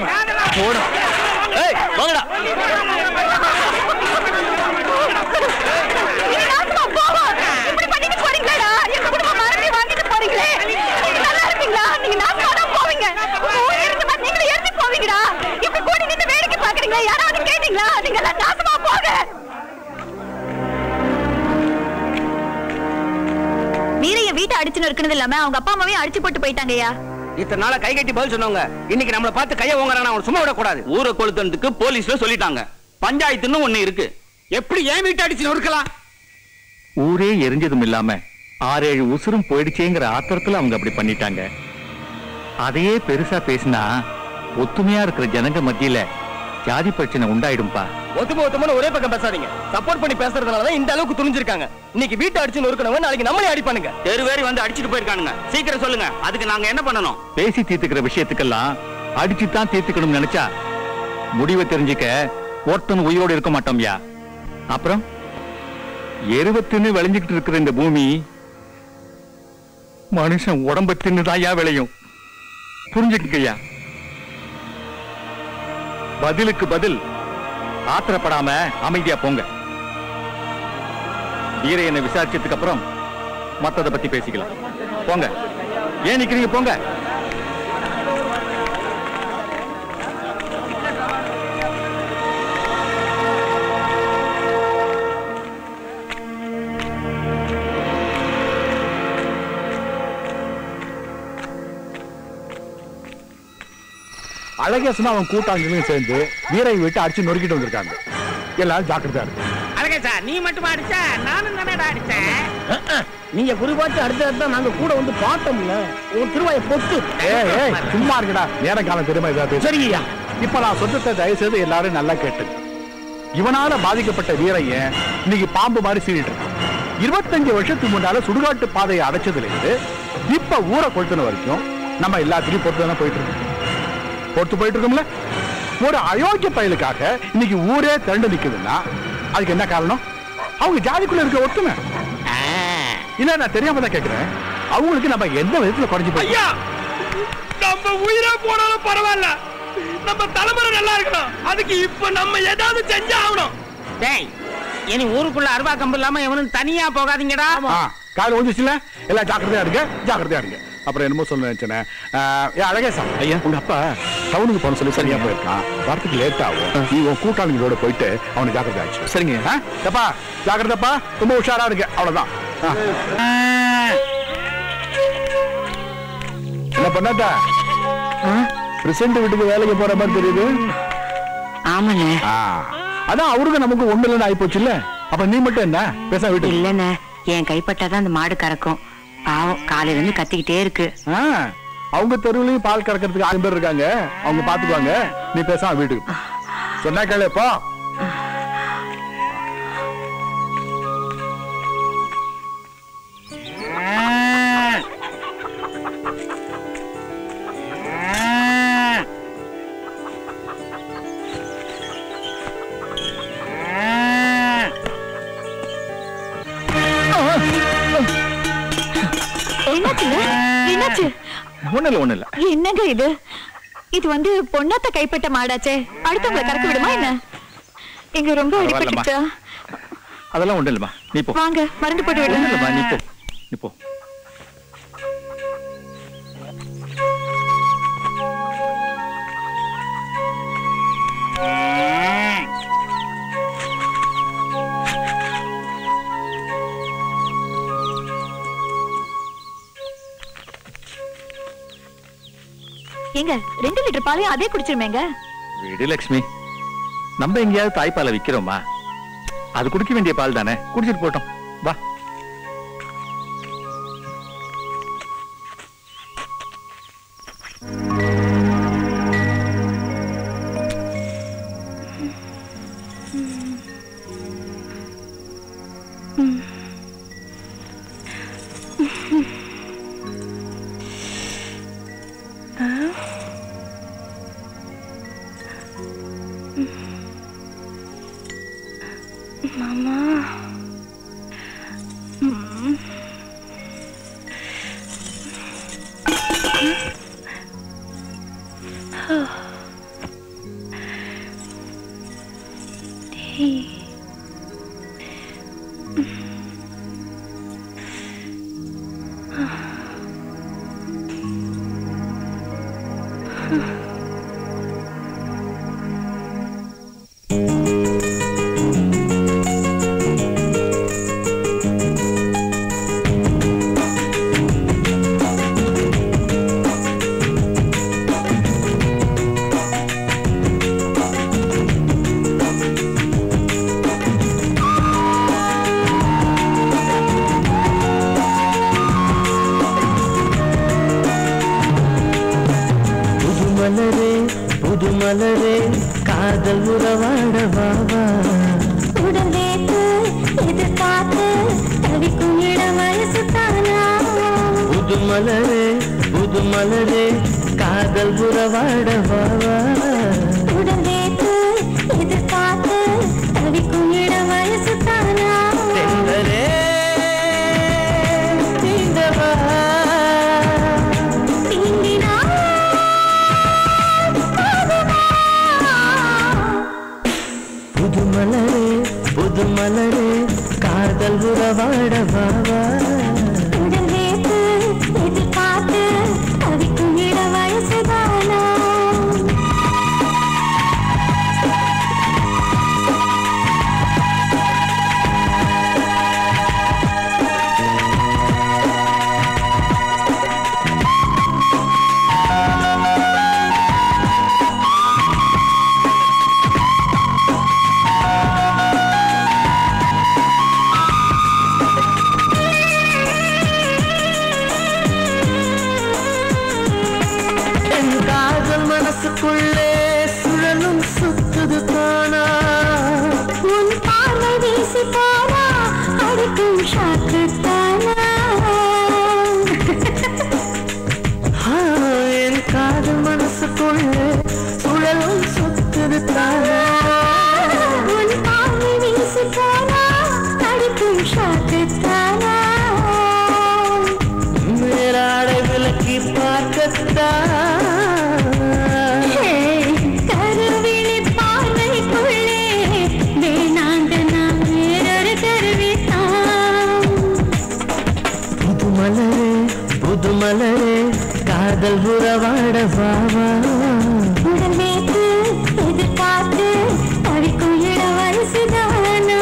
போடும். ஏய், வாங்கடா. நீரைய வீட்டை அடிச்சுன்னு இருக்கிறது இல்லாம அவங்க அப்பா அம்மாவையும் அடிச்சு போட்டு போயிட்டாங்கய்யா. இத்தனை நாள கை கட்டி பதில் சொன்னவங்க இன்னைக்கு நம்மள பார்த்து கைய ஓங்கறானே, அவன் சும்மா விட கூடாது. ஊரை கொளுத்துறதுக்கு போலீஸ்ல சொல்லிட்டாங்க. பஞ்சாயத்துன்னு ஒண்ணு இருக்கு. எப்படி ஏன் வீட்டை அடிச்சு நொறுக்கலாம்? ஊரே எரிஞ்சதும் இல்லாம 6-7 உசுரும் போயிடுச்சேங்கிற ஆத்திரத்துல அவங்க அப்படி பண்ணிட்டாங்க. அதையே பெருசா பேசினா ஒத்துமையா இருக்கிற ஜனங்க மத்தியில ஜாதி பிரச்சனை உண்டாயிடும்பா. ஒத்துமை ஒத்துமனு ஒரே பக்கம் பேசாதீங்க. சப்போர்ட் பண்ணி பேசுறதுனாலதான் இந்த அளவுக்கு துணிஞ்சிருக்காங்க. இன்னைக்கு வீட்டை அடிச்சு நொறுக்கணும், நாளைக்கு நம்மளே அடிப்பானுங்க. தெருவேறி வந்து அடிச்சுட்டு போயிருக்கானுங்க. சீக்கிரம் சொல்லுங்க, அதுக்கு நாங்க என்ன பண்ணணும்? பேசி தீர்த்துக்கிற விஷயத்துக்கெல்லாம் அடிச்சுதான் தீர்த்துக்கணும்னு நினைச்சா முடிவை தெரிஞ்சுக்க ஒருத்தன் உயிரோடு இருக்க மாட்டோம்யா. அப்புறம் எருவத்தின்னு விளைஞ்சுக்கிட்டு இருக்கிற இந்த பூமி மனுஷன் உடம்பத்தின்னு தான் யா விளையும். புரிஞ்சுக்கயா? பதிலுக்கு பதில் ஆத்திரப்படாம அமைதியா போங்க. வீரையனை விசாரிச்சதுக்கு அப்புறம் மத்தத பத்தி பேசிக்கலாம். போங்க. ஏன் நிக்கிறீங்க? போங்க. அழகேசனா அவன் கூட்டாளிகளும் சேர்ந்து வீரை விட்டு அடிச்சு நொறுக்கிட்டு வந்திருக்காங்க. எல்லாரும் ஜாக்கிரதையா இருக்கு. அழகேசா நீ மட்டும் அடிச்சா? நானும் தானடா அடிச்சேன். நீங்க குறிபாச்சு அடிச்சது தான் நாங்க கூட வந்து பார்த்தோம்ல. உன் திருவாயை பொத்து. ஏய் ஏய் சும்மா இருக்கடா. நேர காலம் தெரியுமா இதா பேசு. சரியா? இப்ப நான் சொன்னதை தயவு செய்து எல்லாரும் நல்லா கேட்டு. இவனால பாதிக்கப்பட்ட வீரையை இன்னைக்கு பாம்பு மாதிரி சீறிட்டு இருக்கான். 25 வருஷத்துக்கு முன்னால சுடுகாட்டு பாதையை அடைச்சதுல இருந்து இப்ப ஊரை கொளுத்தின வரைக்கும் நம்ம எல்லாத்திலையும் பொறுத்து தானே போயிட்டு இருக்கோம். பொறுத்து போயிட்டு இருக்கோம்ல. ஒரு அயோக்கிய பயலுக்காக இன்னைக்கு ஊரே திரண்டு நிக்குதுன்னா அதுக்கு என்ன காரணம்? அவங்க ஜாதிக்குள்ள இருக்க ஒத்துமை. இல்ல நான் தெரியாம தான் கேட்கிறேன். அவங்களுக்கு நம்ம எந்த விதத்துல குறைஞ்சு போயிடும்? நம்ம உயிரே போனாலும் பரவாயில்ல, நம்ம தலைமுறை நல்லா இருக்கணும். அதுக்கு இப்ப நம்ம ஏதாவது செஞ்சா ஆகணும். இனி ஊருக்குள்ள அருவா கம்பு இல்லாம எவனும் தனியா போகாதீங்கடா. கால ஒஞ்சிச்சுல எல்லாம் ஜாக்கிரதையா இருக்க, ஜாக்கிரதையா இருங்க. அப்புறம் என்னமோ சொல்ல நினைச்சேன். அழகேசா ஐயா உங்க அப்பா டவுனுக்கு போன சொல்லி சரியா போயிருக்கான். வரத்துக்கு லேட் ஆகும். நீ உன் கூட்டாளிகளோட போயிட்டு அவனை ஜாக்கிரதை ஆச்சு. சரிங்க தப்பா ஜாக்கிரதப்பா, ரொம்ப உஷாரா இருக்க. அவ்வளவுதான். என்ன பண்ணாட்டா பிரசண்ட் வீட்டுக்கு வேலைக்கு போற மாதிரி தெரியுது. ஆமாண்ணே அதான் அவருக்கு நமக்கு ஒண்ணு இல்லைன்னு ஆகி போச்சு இல்ல. அப்ப நீ மட்டும் என்ன பேச வீட்டு இல்லண்ணே. என் கைப்பட்டாதான் அந்த மாடு கறக்கும். பாவம் காலையில இருந்து கத்திக்கிட்டே இருக்கு. அவங்க தெருவிலையும் பால் கறக்கிறதுக்கு 5 பேர் இருக்காங்க. அவங்க பாத்துக்குவாங்க. நீ பேச வீட்டுக்கு சொன்னா கேளுப்பா. என்னங்க இது? இது வந்து பொண்ணாத்த கைப்பட்ட மாடாச்சே. அடுத்தவங்களை கறக்க விடுமா என்ன? எங்க ரொம்ப அடிபட்டுச்சா? அதெல்லாம் ஒண்ணு இல்லம்மா, நீ போ. வாங்க மருந்து போட்டு விடுங்கம்மா. நீ போ, நீ போ. எங்க 2 லிட்டர் பாலையும் அதே குடிச்சிருமேங்க. விடுலட்சுமி, நம்ம எங்கேயாவது தாய்ப்பாலை விக்கிறோமா? அது குடிக்க வேண்டிய பால் தானே, குடிச்சிட்டு போட்டோம் வா. மனசுக்குள்ளே சுழலும் சுத்துது காணா உன் பார்வை வீசி பாரா அடிக்கும் ஷாக்குத்தானா என் காது மனசுக்குள்ளே சுழலும் சுத்துது தானா உன் பார்வை வீசி பாரா அடிக்கும் ஷாக்குத்தானா மேலாடை விலக்கி பார்க்கத்தான் மலரே காதல் உறவாட வாவா உடனேக்கு எதிர்காத்து தவிக்கும் இளவரசிதானா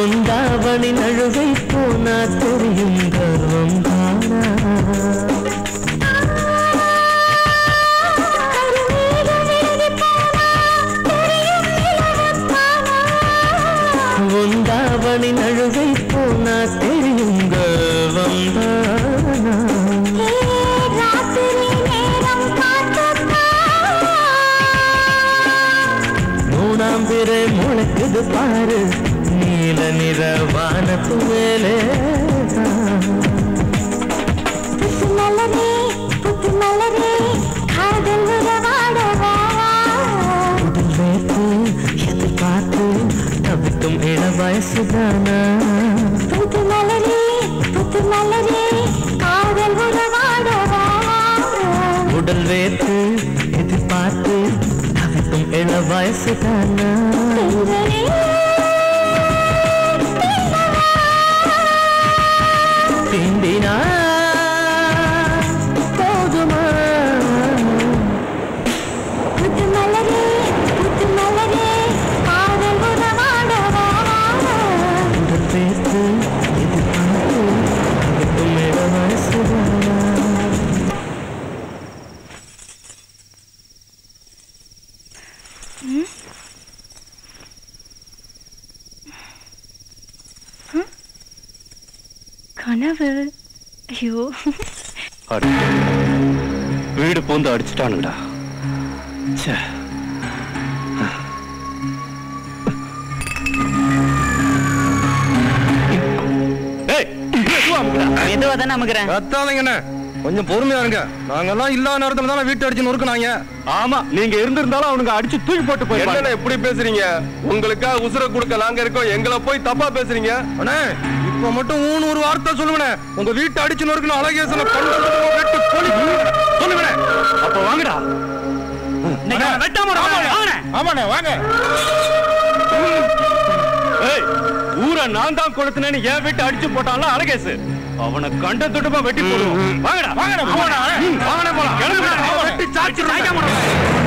உந்தாவணி நழுவை போனா தெரியும் கர்வம் தானா உந்தாவணி நழுவை போனா தெரியும் கர்வம் தானா மூணாம் பிறை முளைக்குது பாரு नील निरवान पुले पुतुमलरे खादल उरवाडवा उदलेते यदि पाते तब तुम इळवयसुदाना पुतुमलरे खादल उरवाडवा उदलेते यदि पाते तब तुम इळवयसुदाना பிந்தினா போதுமா புத்துமலரே காதல் உறவாடவா உடல் பேத்து எதிர்பார்த்து அதுக்கும் இளவரசுதானா ஐயோ வீடு போந்து அடிச்சுட்டானுங்கடா கொஞ்சம் பொறுமையா இருங்க நாங்க எல்லாம் இல்லாத நேரத்துல தானே வீட்டு அடிச்சு நொறுக்குனாங்க ஆமா நீங்க இருந்திருந்தாலும் அவனுங்க அடிச்சு தூக்கி போட்டு போய் எப்படி பேசுறீங்க உங்களுக்கா உசுர கொடுக்க நாங்க இருக்கோம் எங்களை போய் தப்பா பேசுறீங்க இப்ப மட்டும் ஊன்னு ஒரு வார்த்தை சொல்லுவனே உங்க வீட்டு அடிச்சு நொறுக்குன்னு அழகேசனை கொண்டு சொல்லுவனே அப்ப வாங்கடா ஆமாண்ணே வாங்க ஊரை நான் தான் கொளுத்துனேன்னு என் வீட்டு அடிச்சு போட்டாலும் அழகேசு அவனை கண்ட துடுப்பா வெட்டி போடுவோம் வாங்கடா வாங்கடா போடா வாங்கடா போடா கெளம்புடா வெட்டி சாச்சி சாய்க்க மாட்டான்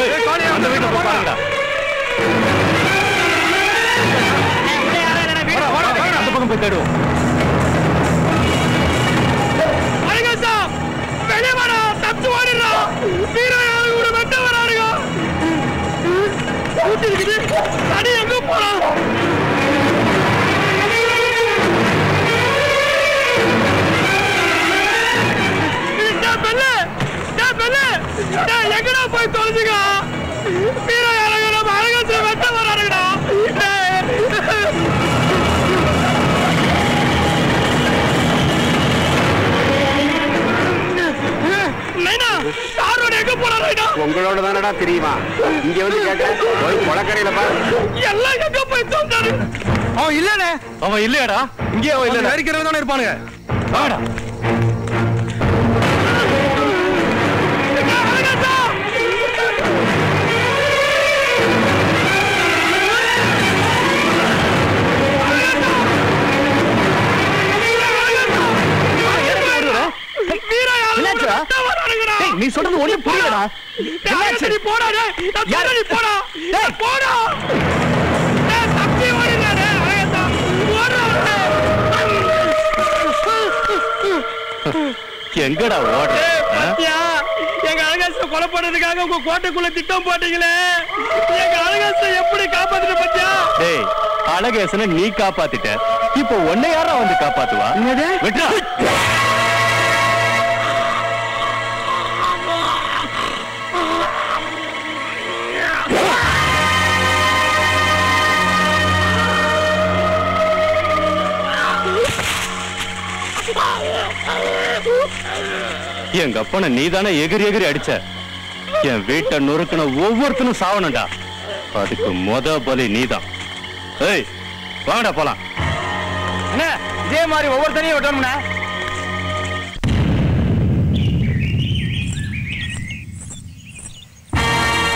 ஏய் காளியா அந்த வீட்டு போறாங்கடா ஏய் யாரா என்ன வீடு போடா போடா அந்த பக்கம் போய் தேடுவோம் அடி எங்க போறான் எங்கடா போய் தொலைஞ்சுக்கா நம்ம அழகாசு வெட்ட போறாருங்கடா உங்களோட தானடா தெரியுமா இங்க வந்து கேட்கல பாரு எல்லாம் எங்க போய் தோண்டாரு அவன் இல்லடா அவன் இல்லையாடா இங்கே அவன் இல்ல நெருக்கிறது தானே இருப்பானுங்க வாடா நீ சொல்றது ஒண்ணு புரியலடா. என்னாச்சு? நீ போடாத. நான் சொல்றேன் நீ போடா. ஏய் போடா. ஏய் தப்பி ஓடிடாதே. அடடா. போடா. எங்கடா ஓடுற? பாத்தியா? எங்க அழகாசை கொலை பண்றதுக்காக உங்க கோட்டைக்குள்ள திட்டம் போட்டீங்களே. எங்க அழகாசை எப்படி காப்பாத்திட்ட பாத்தியா? டேய் அழகாசனை நீ காப்பாத்திட்ட. இப்போ ஒண்ணே யாரா வந்து காப்பாத்துவா? என்னது? விட்றா. எங்க அப்பனை நீதானே எகிரி எகிரி அடிச்ச. என் வீட்டை நொறுக்கின ஒவ்வொருத்தனும் சாவணும்டா. அதுக்கு மொத பலி நீதான். ஏய் வாங்கடா போலாம். என்ன இதே மாதிரி ஒவ்வொருத்தனையும் விட்டோம்னா?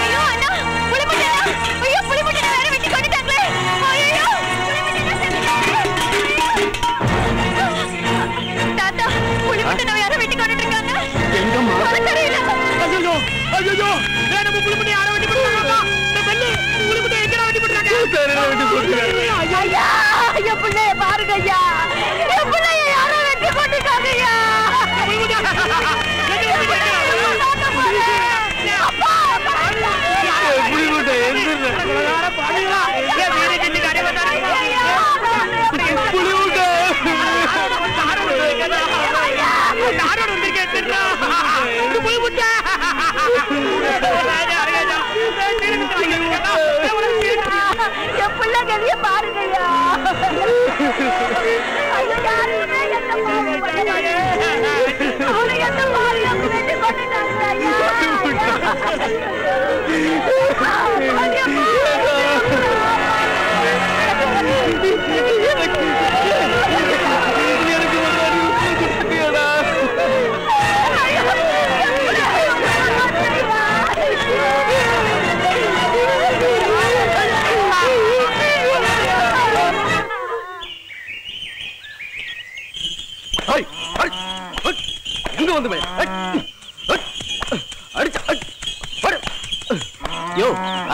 ஐயோ நான் நம்ம புளிபுடி ஆற வெட்டி போடுறாங்க. நான் வெள்ளி புளிபுடி எங்கடா வெட்டி போடுறாங்க? தெரியல வெட்டி போடுறாங்க. ஐயா ஐயா புள்ளே பாருங்க ஐயா. இந்த புள்ளே யாரோ வெட்டி போட்டுட்டாங்க ஐயா. புளிபுடி அப்பா புளிபுடி எந்திர யாரோ பாடிங்களா? இந்த வீர கிட்ட அடி வந்தாங்க ஐயா. புளிபுடி யாரோ வந்திருக்கே தெரியல. புளிபுடி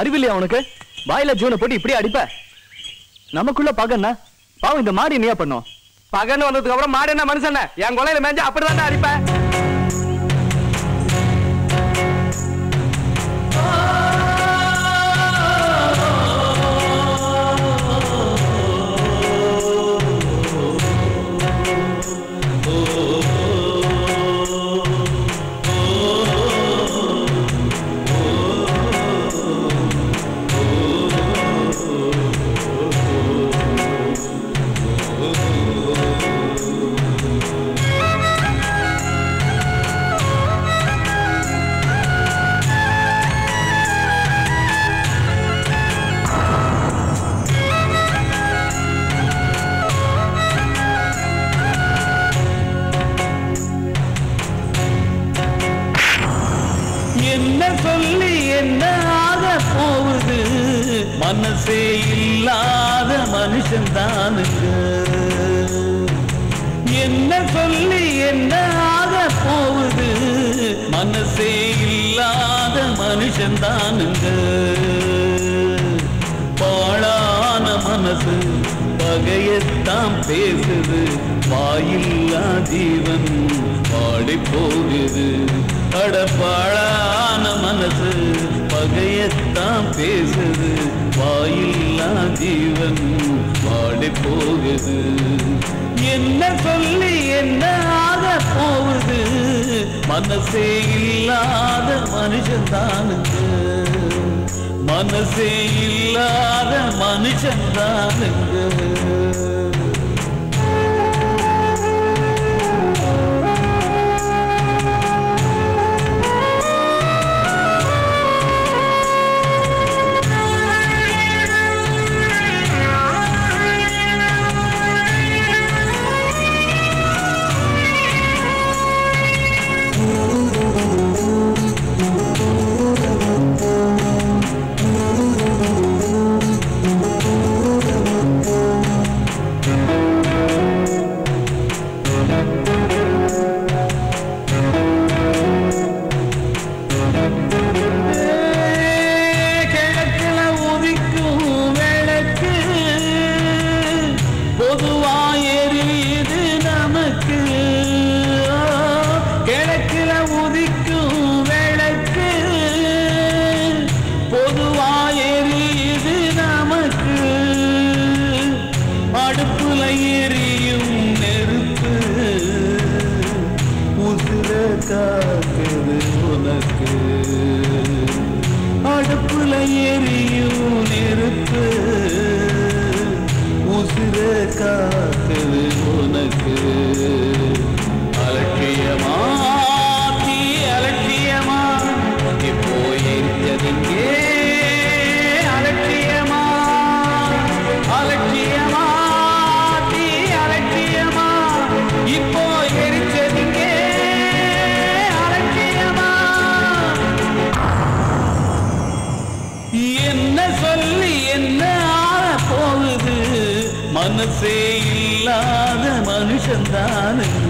அறிவில்லையா உனக்கு? வாயில ஜூனை போட்டு இப்படி அடிப்ப. நமக்குள்ள பகன்னா பாவம் இந்த மாடு நீயா பண்ணும். பகன்னு வந்ததுக்கு அப்புறம் மாடு என்ன மனுஷன்? என் கொலையில மேஞ்ச அப்படிதான் அடிப்ப. மனசே இல்லாத மனுஷன் தானுக்கு என்ன சொல்லி என்ன ஆக போகுது? மனசே இல்லாத மனுஷன் தானுங்க. பாழான மனசு பகையத்தான் பேசுது. வாயில்லா ஜீவன் பாடி போகுது. அடப்பாழான மனசு பகையத்தான் பேசுது. வாயில்லா ஜீவன் வாடி போகுது. என்ன சொல்லி என்ன ஆக போகுது? மனசே இல்லாத மனுஷன் தானுக்கு. மனசே இல்லாத மனுஷன் தானுக்கு. मनसे इल्लाद मनुष्यन दानुंग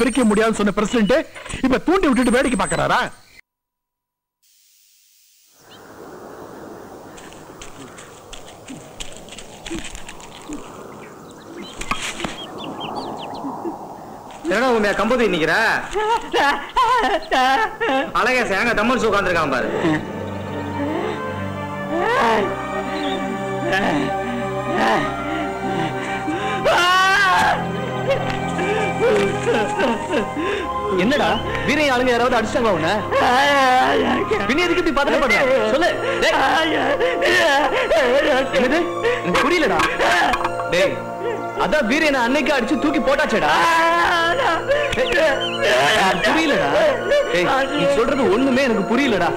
பிரிக்க முடியாதுன்னு சொன்ன பிரசிடென்ட் இப்ப தூண்டி விட்டுட்டு வேடிக்கை பார்க்கறாரா? என்னடா உங்க கம்பதி நிக்கிற? அழகா சேங்க தம்மர் சுகாந்து இருக்கான் பாரு. என்னடா வீரைய ஆளுங்க யாராவது அடிச்சாங்களா உன்னை? பின்ன எதுக்கு இப்படி பதட்ட பண்ற? சொல்லு. என்னது? எனக்கு புரியலடா. டேய் அதான் வீரைய அன்னைக்கு அடிச்சு தூக்கி போட்டாச்சேடா. புரியலடா. டேய் நீ சொல்றது ஒண்ணுமே எனக்கு புரியலடா.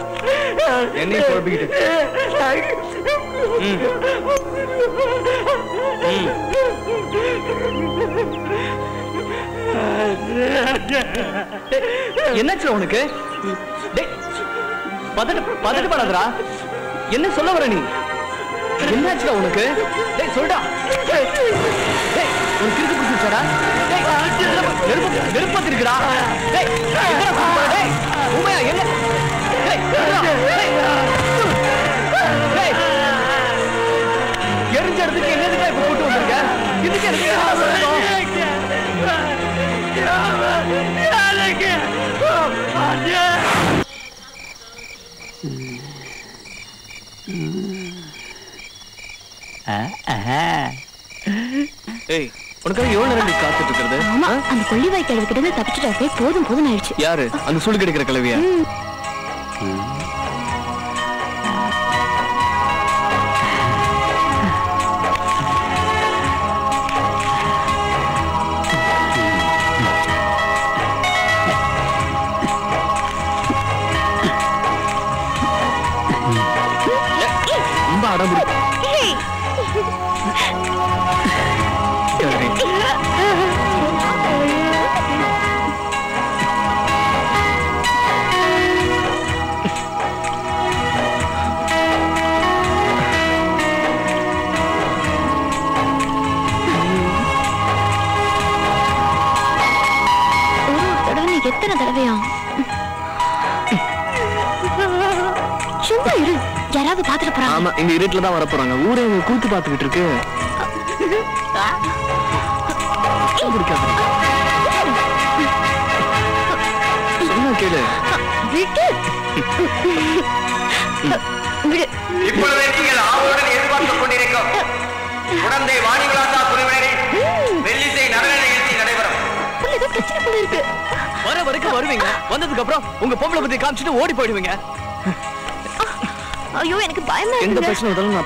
என்னையே குழப்பிக்கிட்டு. என்னாச்சு உனக்கு? பதட்டப்படாதடா. என்ன சொல்ல வர நீ? என்னாச்சுடா உனக்கு? டேய் சொல்டா. டேய் உனக்கு கிறுக்கு பிடிச்சிருச்சாடா?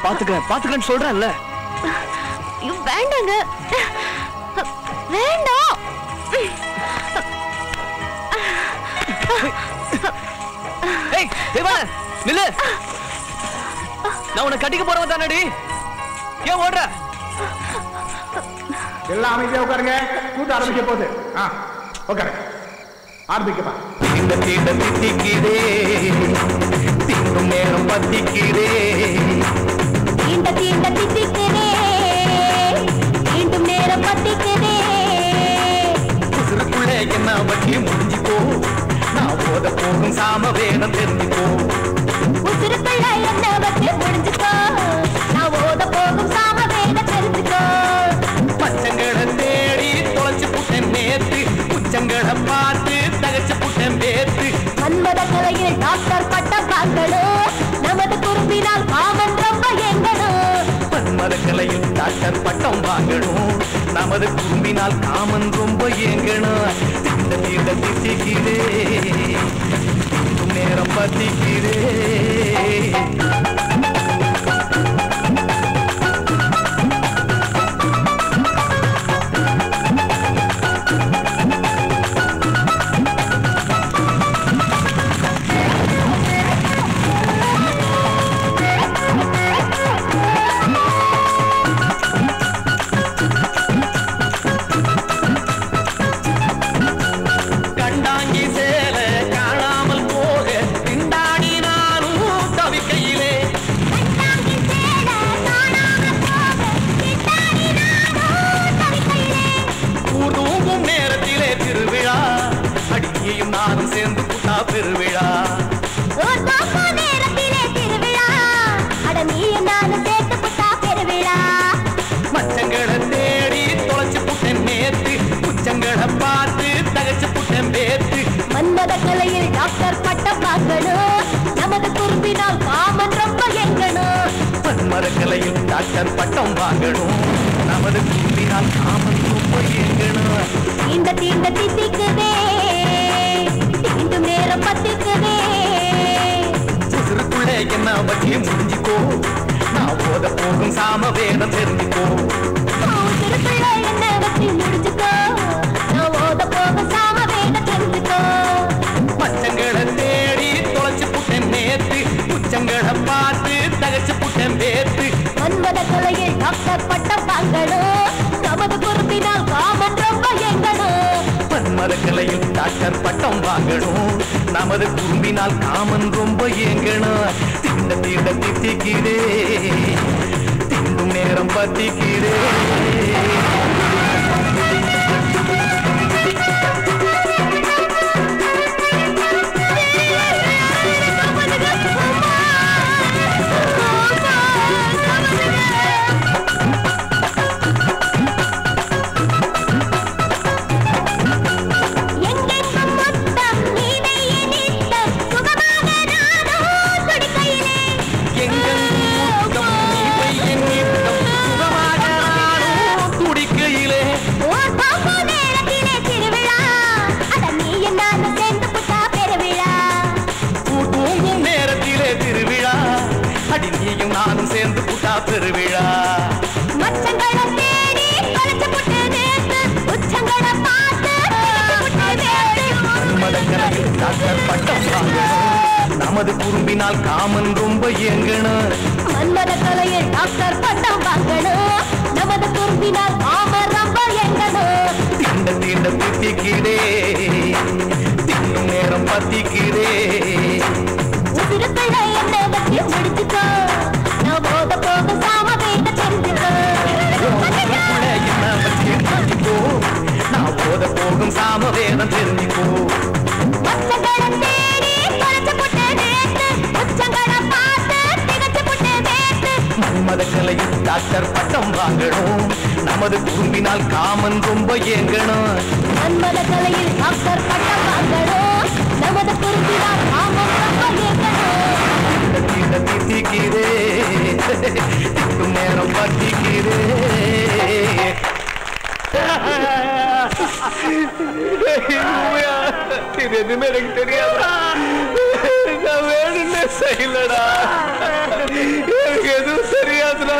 பாத்துக்கன்னு சொல்றேன்ல வேண்டாங்க வேண்டாம் நில்லு நான் உன்னை கட்டிக்க போறவன் தானடி ஏன் ஓடுற எல்லாம் அமைதியா உட்காருங்க கூட்ட ஆரம்பிக்க போகுது உட்காருங்க ஆரம்பிக்கப்பா இந்த தீண்டம் திட்டிக்கிறே தீண்டும் நேரம் பத்திக்கிறே தீண்ட திட்டிக்கிறே மீண்டும் நேரம் பத்திக்கிறே உசுருக்குள்ளே என்ன வட்டி முடிஞ்சுக்கோ நான் போத போகும் சாம வேடம் தெரிஞ்சுக்கோ உசுருக்குள்ளே என்ன வட்டி முடிஞ்சுக்கோ நான் போத போகும் சாம வேடம் தெரிஞ்சுக்கோ பச்சங்களை தேடி தொலைச்சு புட்டேன் நேற்று குச்சங்களை பார்த்து தகச்சு புட்டேன் நேற்று மன்மத கலையில் டாக்டர் பட்ட பாங்களோ நமது குறிப்பினால் பாவன் ரொம்ப எங்கடோ மதக்கலையில் டாக்டர் பட்டம் வாங்கணும் நமது கும்பினால் காமன் ரொம்ப இயங்கணும் இந்த தீர்ந்த திட்டிக்கிறே நேரம் பத்திக்கிறே பத்திக்கிறேன் காமது குறும்பினால் காமன் ரொம்ப இயங்கணும் மன்மத கலையை டாக்டர் பட்டம் வாங்கணும் நமது குறும்பினால் காமன் ரொம்ப இயங்கணும் திண்ட தீண்ட திட்டிக்கிறே தின்னும் நேரம் பத்திக்கிறே உதிருக்குள்ள என்னை பற்றி முடிச்சுக்கோ நான் போத போக சாம வேண்ட தெரிஞ்சுக்கோ உதிருக்குள்ள என்னை பற்றி முடிச்சுக்கோ நான் போத போகும் சாம வேண்ட தெரிஞ்சுக்கோ டாக்டர் பட்டம் வாங்கணும் நமது குறும்பினால் காமன் ரொம்ப ஏங்கணும் மன்மத கலையில் டாக்டர் பட்டம் வாங்கணும் நமது குறும்பினால் காமன் ரொம்ப ஏங்கணும் தீண்ட திட்டிக்கிறே திட்டும் நேரம் பட்டிக்கிறே இது எதுவுமே எனக்கு தெரியாதா நான் வேணும்னே செய்யலடா எனக்கு எதுவும் சரியாதுடா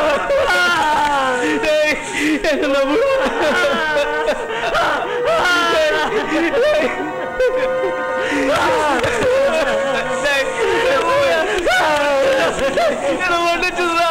என்ன நம்பு என்ன வந்துச்சுடா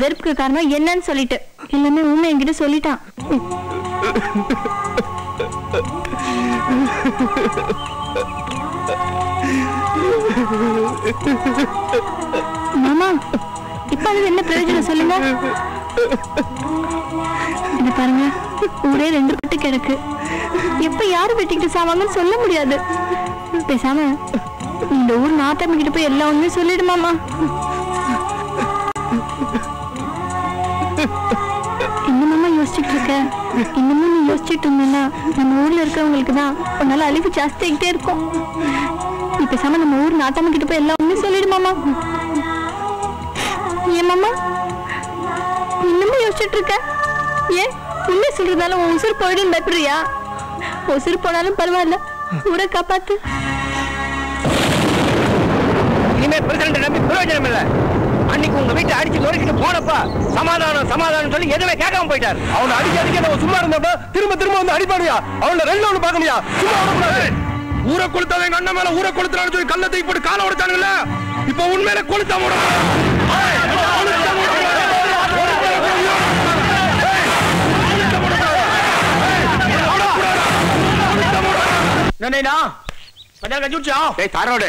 வெறுப்புக்கு காரணம் என்னன்னு சொல்லிட்டு எல்லாமே உண்மை என்கிட்ட சொல்லிட்டான் மாமா இப்ப அது என்ன பிரயோஜனம் சொல்லுங்க இது பாருங்க ஊரே ரெண்டு பட்டு கிடக்கு எப்ப யாரு வெட்டிக்கிட்டு சாவாங்கன்னு சொல்ல முடியாது பேசாம இந்த ஊர் நாத்தமிக்கிட்டு போய் எல்லா ஒண்ணுமே சொல்லிடு மாமா இன்னமும் நீ யோசிச்சுட்டு இருந்தீங்கன்னா நம்ம ஊர்ல இருக்கவங்களுக்கு தான் உன்னால அழிவு ஜாஸ்தியாகிட்டே இருக்கும் இப்ப சாம நம்ம ஊர் நாட்டாம கிட்ட போய் எல்லாமே சொல்லிடுமாமா ஏமாமா இன்னமும் யோசிச்சுட்டு இருக்க ஏன் உண்மை சொல்றதுனால உன் உசுறு போயிடுன்னு பயப்படுறியா உசுறு போனாலும் பரவாயில்ல ஊரை காப்பாத்து இனிமே பிரசிடண்ட் நம்பி பிரயோஜனம் இல்லை அன்னைக்கு உங்க வீட்டை அடிச்சு நொறுக்கிட்டு போனப்பா சமாதானம் சமாதானம் சொல்லி எதுவுமே கேட்காம போயிட்டாரு அவனை அடிக்க அடிக்க நம்ம சும்மா இருந்தப்ப திரும்ப திரும்ப வந்து அடிப்பாடியா அவனை ரெண்டு ஒண்ணு பாக்கணியா சும்மா விடக்கூடாது ஊரை கொளுத்தாத எங்க அண்ணன் மேல ஊரை கொளுத்துறான்னு சொல்லி கல்ல தூக்கி போட்டு காலை உடைச்சானுங்களா இப்ப உண்மையில கொளுத்தா முடக்கூடாது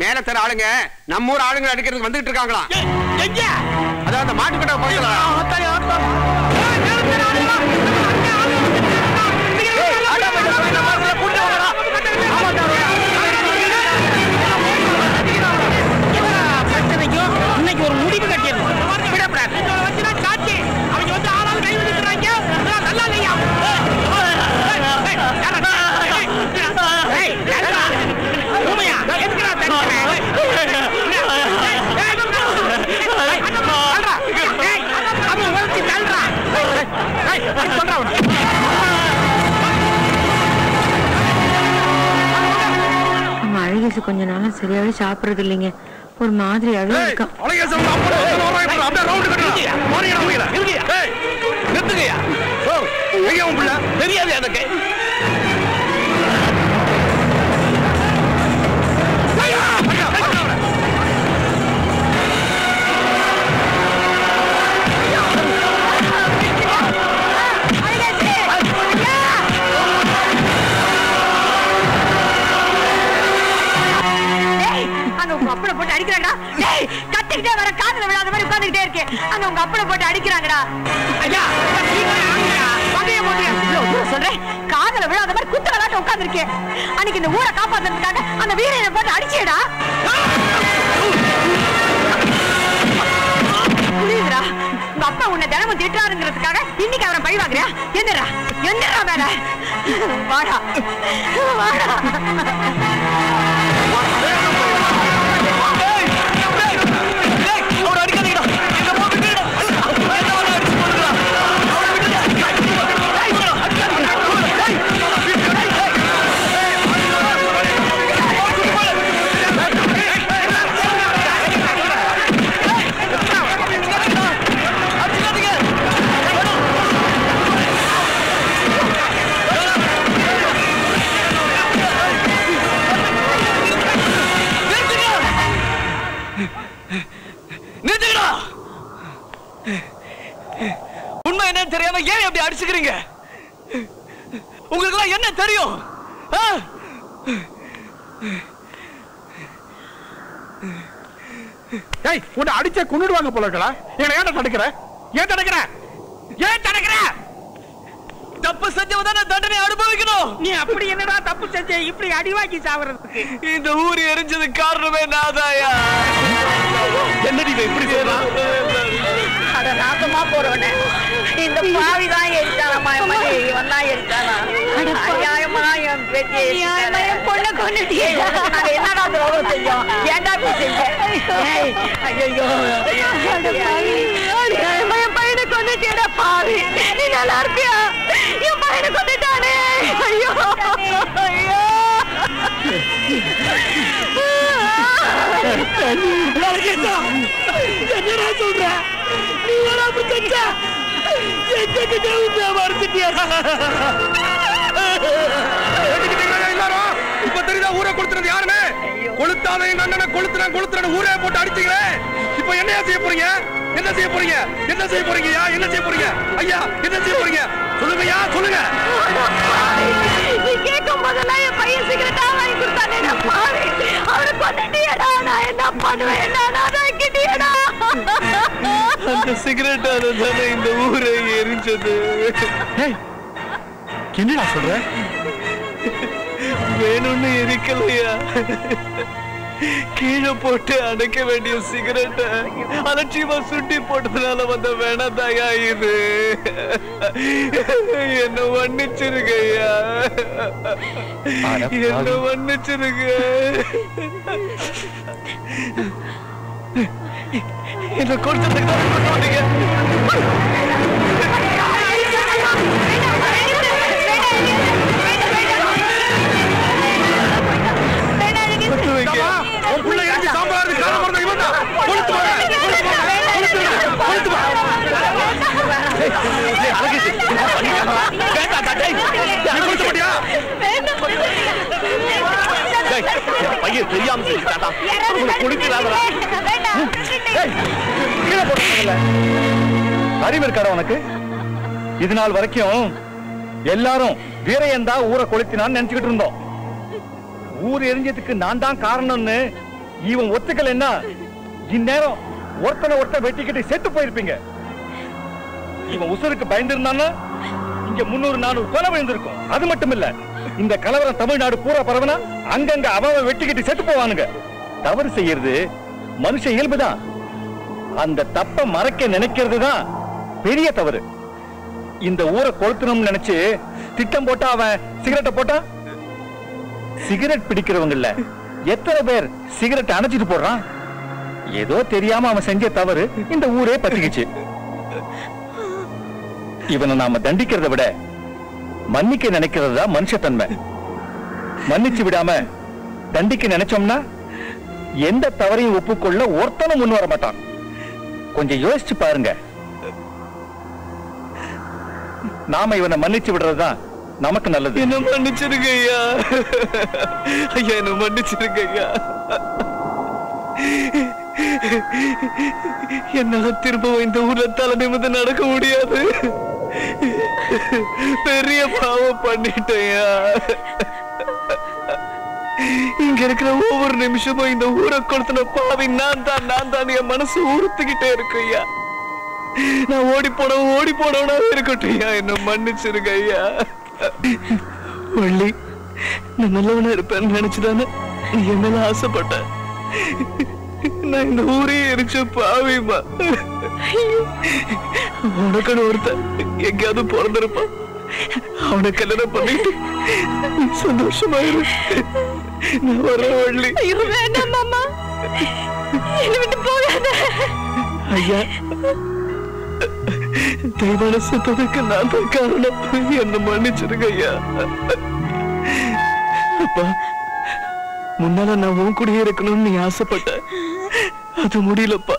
மேல தர ஆளுங்க நம்ம ஊர் ஆளுங்க அடிக்கிறதுக்கு வந்துட்டு இருக்காங்களா? எங்க? அத அந்த மாட்டு கட்ட போறீங்களா? ஆத்தாடி ஆத்தா நிறுத்துங்க ஆளுங்க அங்க ஆளுங்க ஏய் அட இந்த மாசல குண்டு வரா ஆமாடா இவரா பச்சனைக்கு இன்னைக்கு ஒரு முடிவு கட்டிறோம் விடப்படாது இதோட வச்சினா காச்சி அவங்க வந்து ஆளால கை விட்டுறாங்க நல்லா இல்லையா கொஞ்ச நாளா சரியாவே சாப்பிடுறது இல்லைங்க ஒரு மாதிரியாவே இருக்கு கத்திக்கிட்டே வர காதுல விழாத மாதிரி உட்கார்ந்துட்டே இருக்கே அங்க உங்க அப்பள போட்டு அடிக்குறாங்கடா ஐயா சீக்கிரமா வாங்க போடுங்க சொல்றேன் காதுல விழாத மாதிரி குத்து விளாட்டு உட்கார்ந்திருக்கே அன்னைக்கு இந்த ஊரை காப்பாத்துறதுக்காக அந்த வீரனை போட்டு அடிச்சேடா புரியுதுடா உங்க அப்பா உன்னை தினமும் திட்டுறாருங்கிறதுக்காக இன்னைக்கு அவரை பழி வாங்குறியா என்னடா என்னடா வேலை வாடா வாடா உங்களுக்கு என்ன தெரியும் அடிச்ச கொண்டுடுவாங்க போல இருக்கா ஏன் தடுக்கிற ஏன் தடுக்கிற ஏன் தடுக்கிற தப்பு செஞ்சவதான தண்டனை அனுபவிக்கணும் நீ அப்படி என்னடா தப்பு செஞ்ச இப்படி அடிவாக்கி சாவறதுக்கு இந்த ஊர் எரிஞ்சது காரணமே நாதாயா என்னடி இவ இப்படி அட நாசமா போறவனே இந்த பாவி தான் எரிச்சானாமா இவன் தான் எரிச்சானா அநியாயமா என் பேத்தி அநியாயமா என் பொண்ணை கொன்னுட்டியே நான் என்னடா துரோகம் செஞ்சோம் ஏன்டா இப்படி செஞ்சேன் ஐயோ அநியாயமா என் பையனை கொன்னுட்டியேடா பாவி நீ நல்லா இருப்பியா என் பையனை கொன்னுட்டானே ஐயோ ஐயோ என்னடா சொல்ற நீ என்ன அப்படி செஞ்ச என்கிட்ட கேட்டு மார்த்திட்டியா எல்லாரும் இப்ப தெரியுதா ஊரை கொடுத்துறது யாருன்னு கொளுத்தாத எங்க அண்ணனை கொளுத்துறேன் கொளுத்துறேன்னு ஊரே போட்டு அடிச்சீங்களே இப்ப என்னையா செய்ய போறீங்க என்ன செய்ய போறீங்க என்ன செய்ய போறீங்க யா என்ன செய்ய போறீங்க ஐயா என்ன செய்ய போறீங்க சொல்லுங்க யா சொல்லுங்க நீ கேட்கும் போதெல்லாம் என் பையன் சிகரெட்டா வாங்கி கொடுத்தானே நான் பாரு அவரை கொண்டுட்டியடா நான் என்ன பண்ணுவேன் நான் கிட்டியடா அந்த சிகரெட்டால தானே இந்த ஊரை எரிஞ்சது என்னடா சொல்ற வேணும்னு எரிக்கலையா கீழே போட்டு அடைக்க வேண்டிய சிகரெட்டை அலட்சியமா சுட்டி போட்டதுனால வந்த வேணாதாயா இது என்ன மன்னிச்சிருக்கையா என்ன மன்னிச்சிருக்க என்ன கொடுத்ததுக்கு உள்ள ஏஞ்சி சாம்பார் கார மறந்து இவன்டா கொளுத்து வா கொளுத்து வா கொளுத்து வா ஏய் அலகிசி கேட்டா டேய் நீ கொளுத்து மாட்டியா டேய் பைய தெரியாம செஞ்சாடா கொளுத்துறாதடா டேய் கீழ போடுறல அறிவு இருக்கடா உனக்கு இதுநாள் வரைக்கும் எல்லாரும் வீரையன் தான் ஊரை கொளுத்தினான்னு நினைச்சிட்டு இருந்தோம் ஊர் எரிஞ்சதுக்கு நான் தான் காரணம்னு இவன் ஒத்துக்கலன்னா இந்நேரம் ஒருத்தனை ஒருத்தன் வெட்டிக்கிட்டு செத்து போயிருப்பீங்க. இவன் உசுருக்கு பயந்துருந்தான்னா இங்க 300-400 கொலை விழுந்திருக்கும். அது மட்டும் இல்ல, இந்த கலவரம் தமிழ்நாடு பூரா பரவனா அங்கங்க அவன் வெட்டிக்கிட்டு செத்து போவானுங்க. தவறு செய்யறது மனுஷ இயல்புதான். அந்த தப்ப மறைக்க நினைக்கிறது தான் பெரிய தவறு. இந்த ஊரை கொளுத்தணும்னு நினைச்சு திட்டம் போட்டா அவன் சிகரெட்டை போட்டா, சிகரெட் பிடிக்கிறவங்கல்ல எத்தனை பேர் சிகரெட் அணைச்சிட்டு போடுறான். ஏதோ தெரியாம அவன் செஞ்ச தவறு இந்த ஊரே பத்திக்குச்சு. இவனை நாம தண்டிக்கிறத விட மன்னிக்க நினைக்கிறது தான் மனுஷத்தன்மை. மன்னிச்சு விடாம தண்டிக்க நினைச்சோம்னா எந்த தவறையும் ஒப்புக்கொள்ள ஒருத்தனும் முன் வர மாட்டான். கொஞ்சம் யோசிச்சு பாருங்க. நாம இவனை மன்னிச்சு விடுறதுதான் நமக்கு நல்லது. என்ன மன்னிச்சிருங்க ஐயா, ஐயா என்ன மன்னிச்சிருங்க ஐயா. என்னால திரும்பவும் இந்த ஊர்ல தலைமை வந்து நடக்க முடியாது. பெரிய பாவம் பண்ணிட்டேயா. இங்க இருக்கிற ஒவ்வொரு நிமிஷமும் இந்த ஊரை கொடுத்துன பாவி நான் தான் என் மனசு ஊறுத்துக்கிட்டே இருக்கு ஐயா. நான் ஓடி போனவனா இருக்கட்டும் ஐயா, என்ன மன்னிச்சிருங்க ஐயா. ஒல்லி நான் நல்லவனா இருப்பேன்னு நினைச்சுதானே என் மேல ஆசைப்பட்டேன். நான் இந்த ஊரே எரிச்ச பாவிமா. உனக்குன்னு ஒருத்தன் எங்கேயாவது பிறந்திருப்பான். அவனை கல்யாணம் பண்ணிட்டு சந்தோஷமா இருந்ததுக்கு நான் தான் காரணம். என்ன மன்னிச்சிருங்க ஐயா. அப்பா, முன்னால நான் உன் கூட இருக்கணும்னு நீ ஆசைப்பட்ட, அது முடியலப்பா.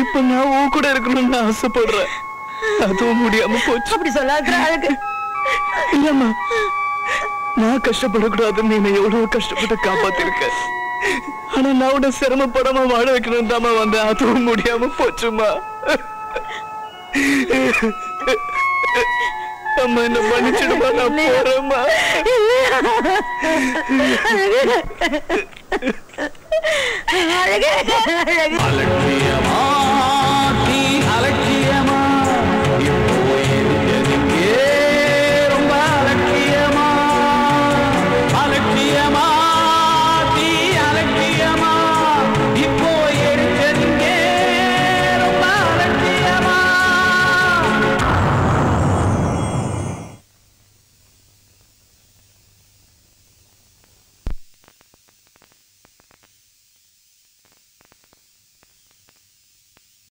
இப்ப நான் உன் கூட இருக்கணும்னு ஆசைப்படுறேன், அதுவும் முடியாம போச்சு. அப்படி சொல்லாத இல்லம்மா, நான் கஷ்டப்படக்கூடாது. நீ என்ன எவ்வளவு கஷ்டப்பட்டு காப்பாத்திருக்க. ஆனா நான் உன்னை சிரமப்படாம வாழ வைக்கணும் தாமா வந்தேன், அதுவும் முடியாம போச்சுமா. அம்மா என்ன மன்னிச்சிடுமா, நான் போறேம்மா. அழகே அழகே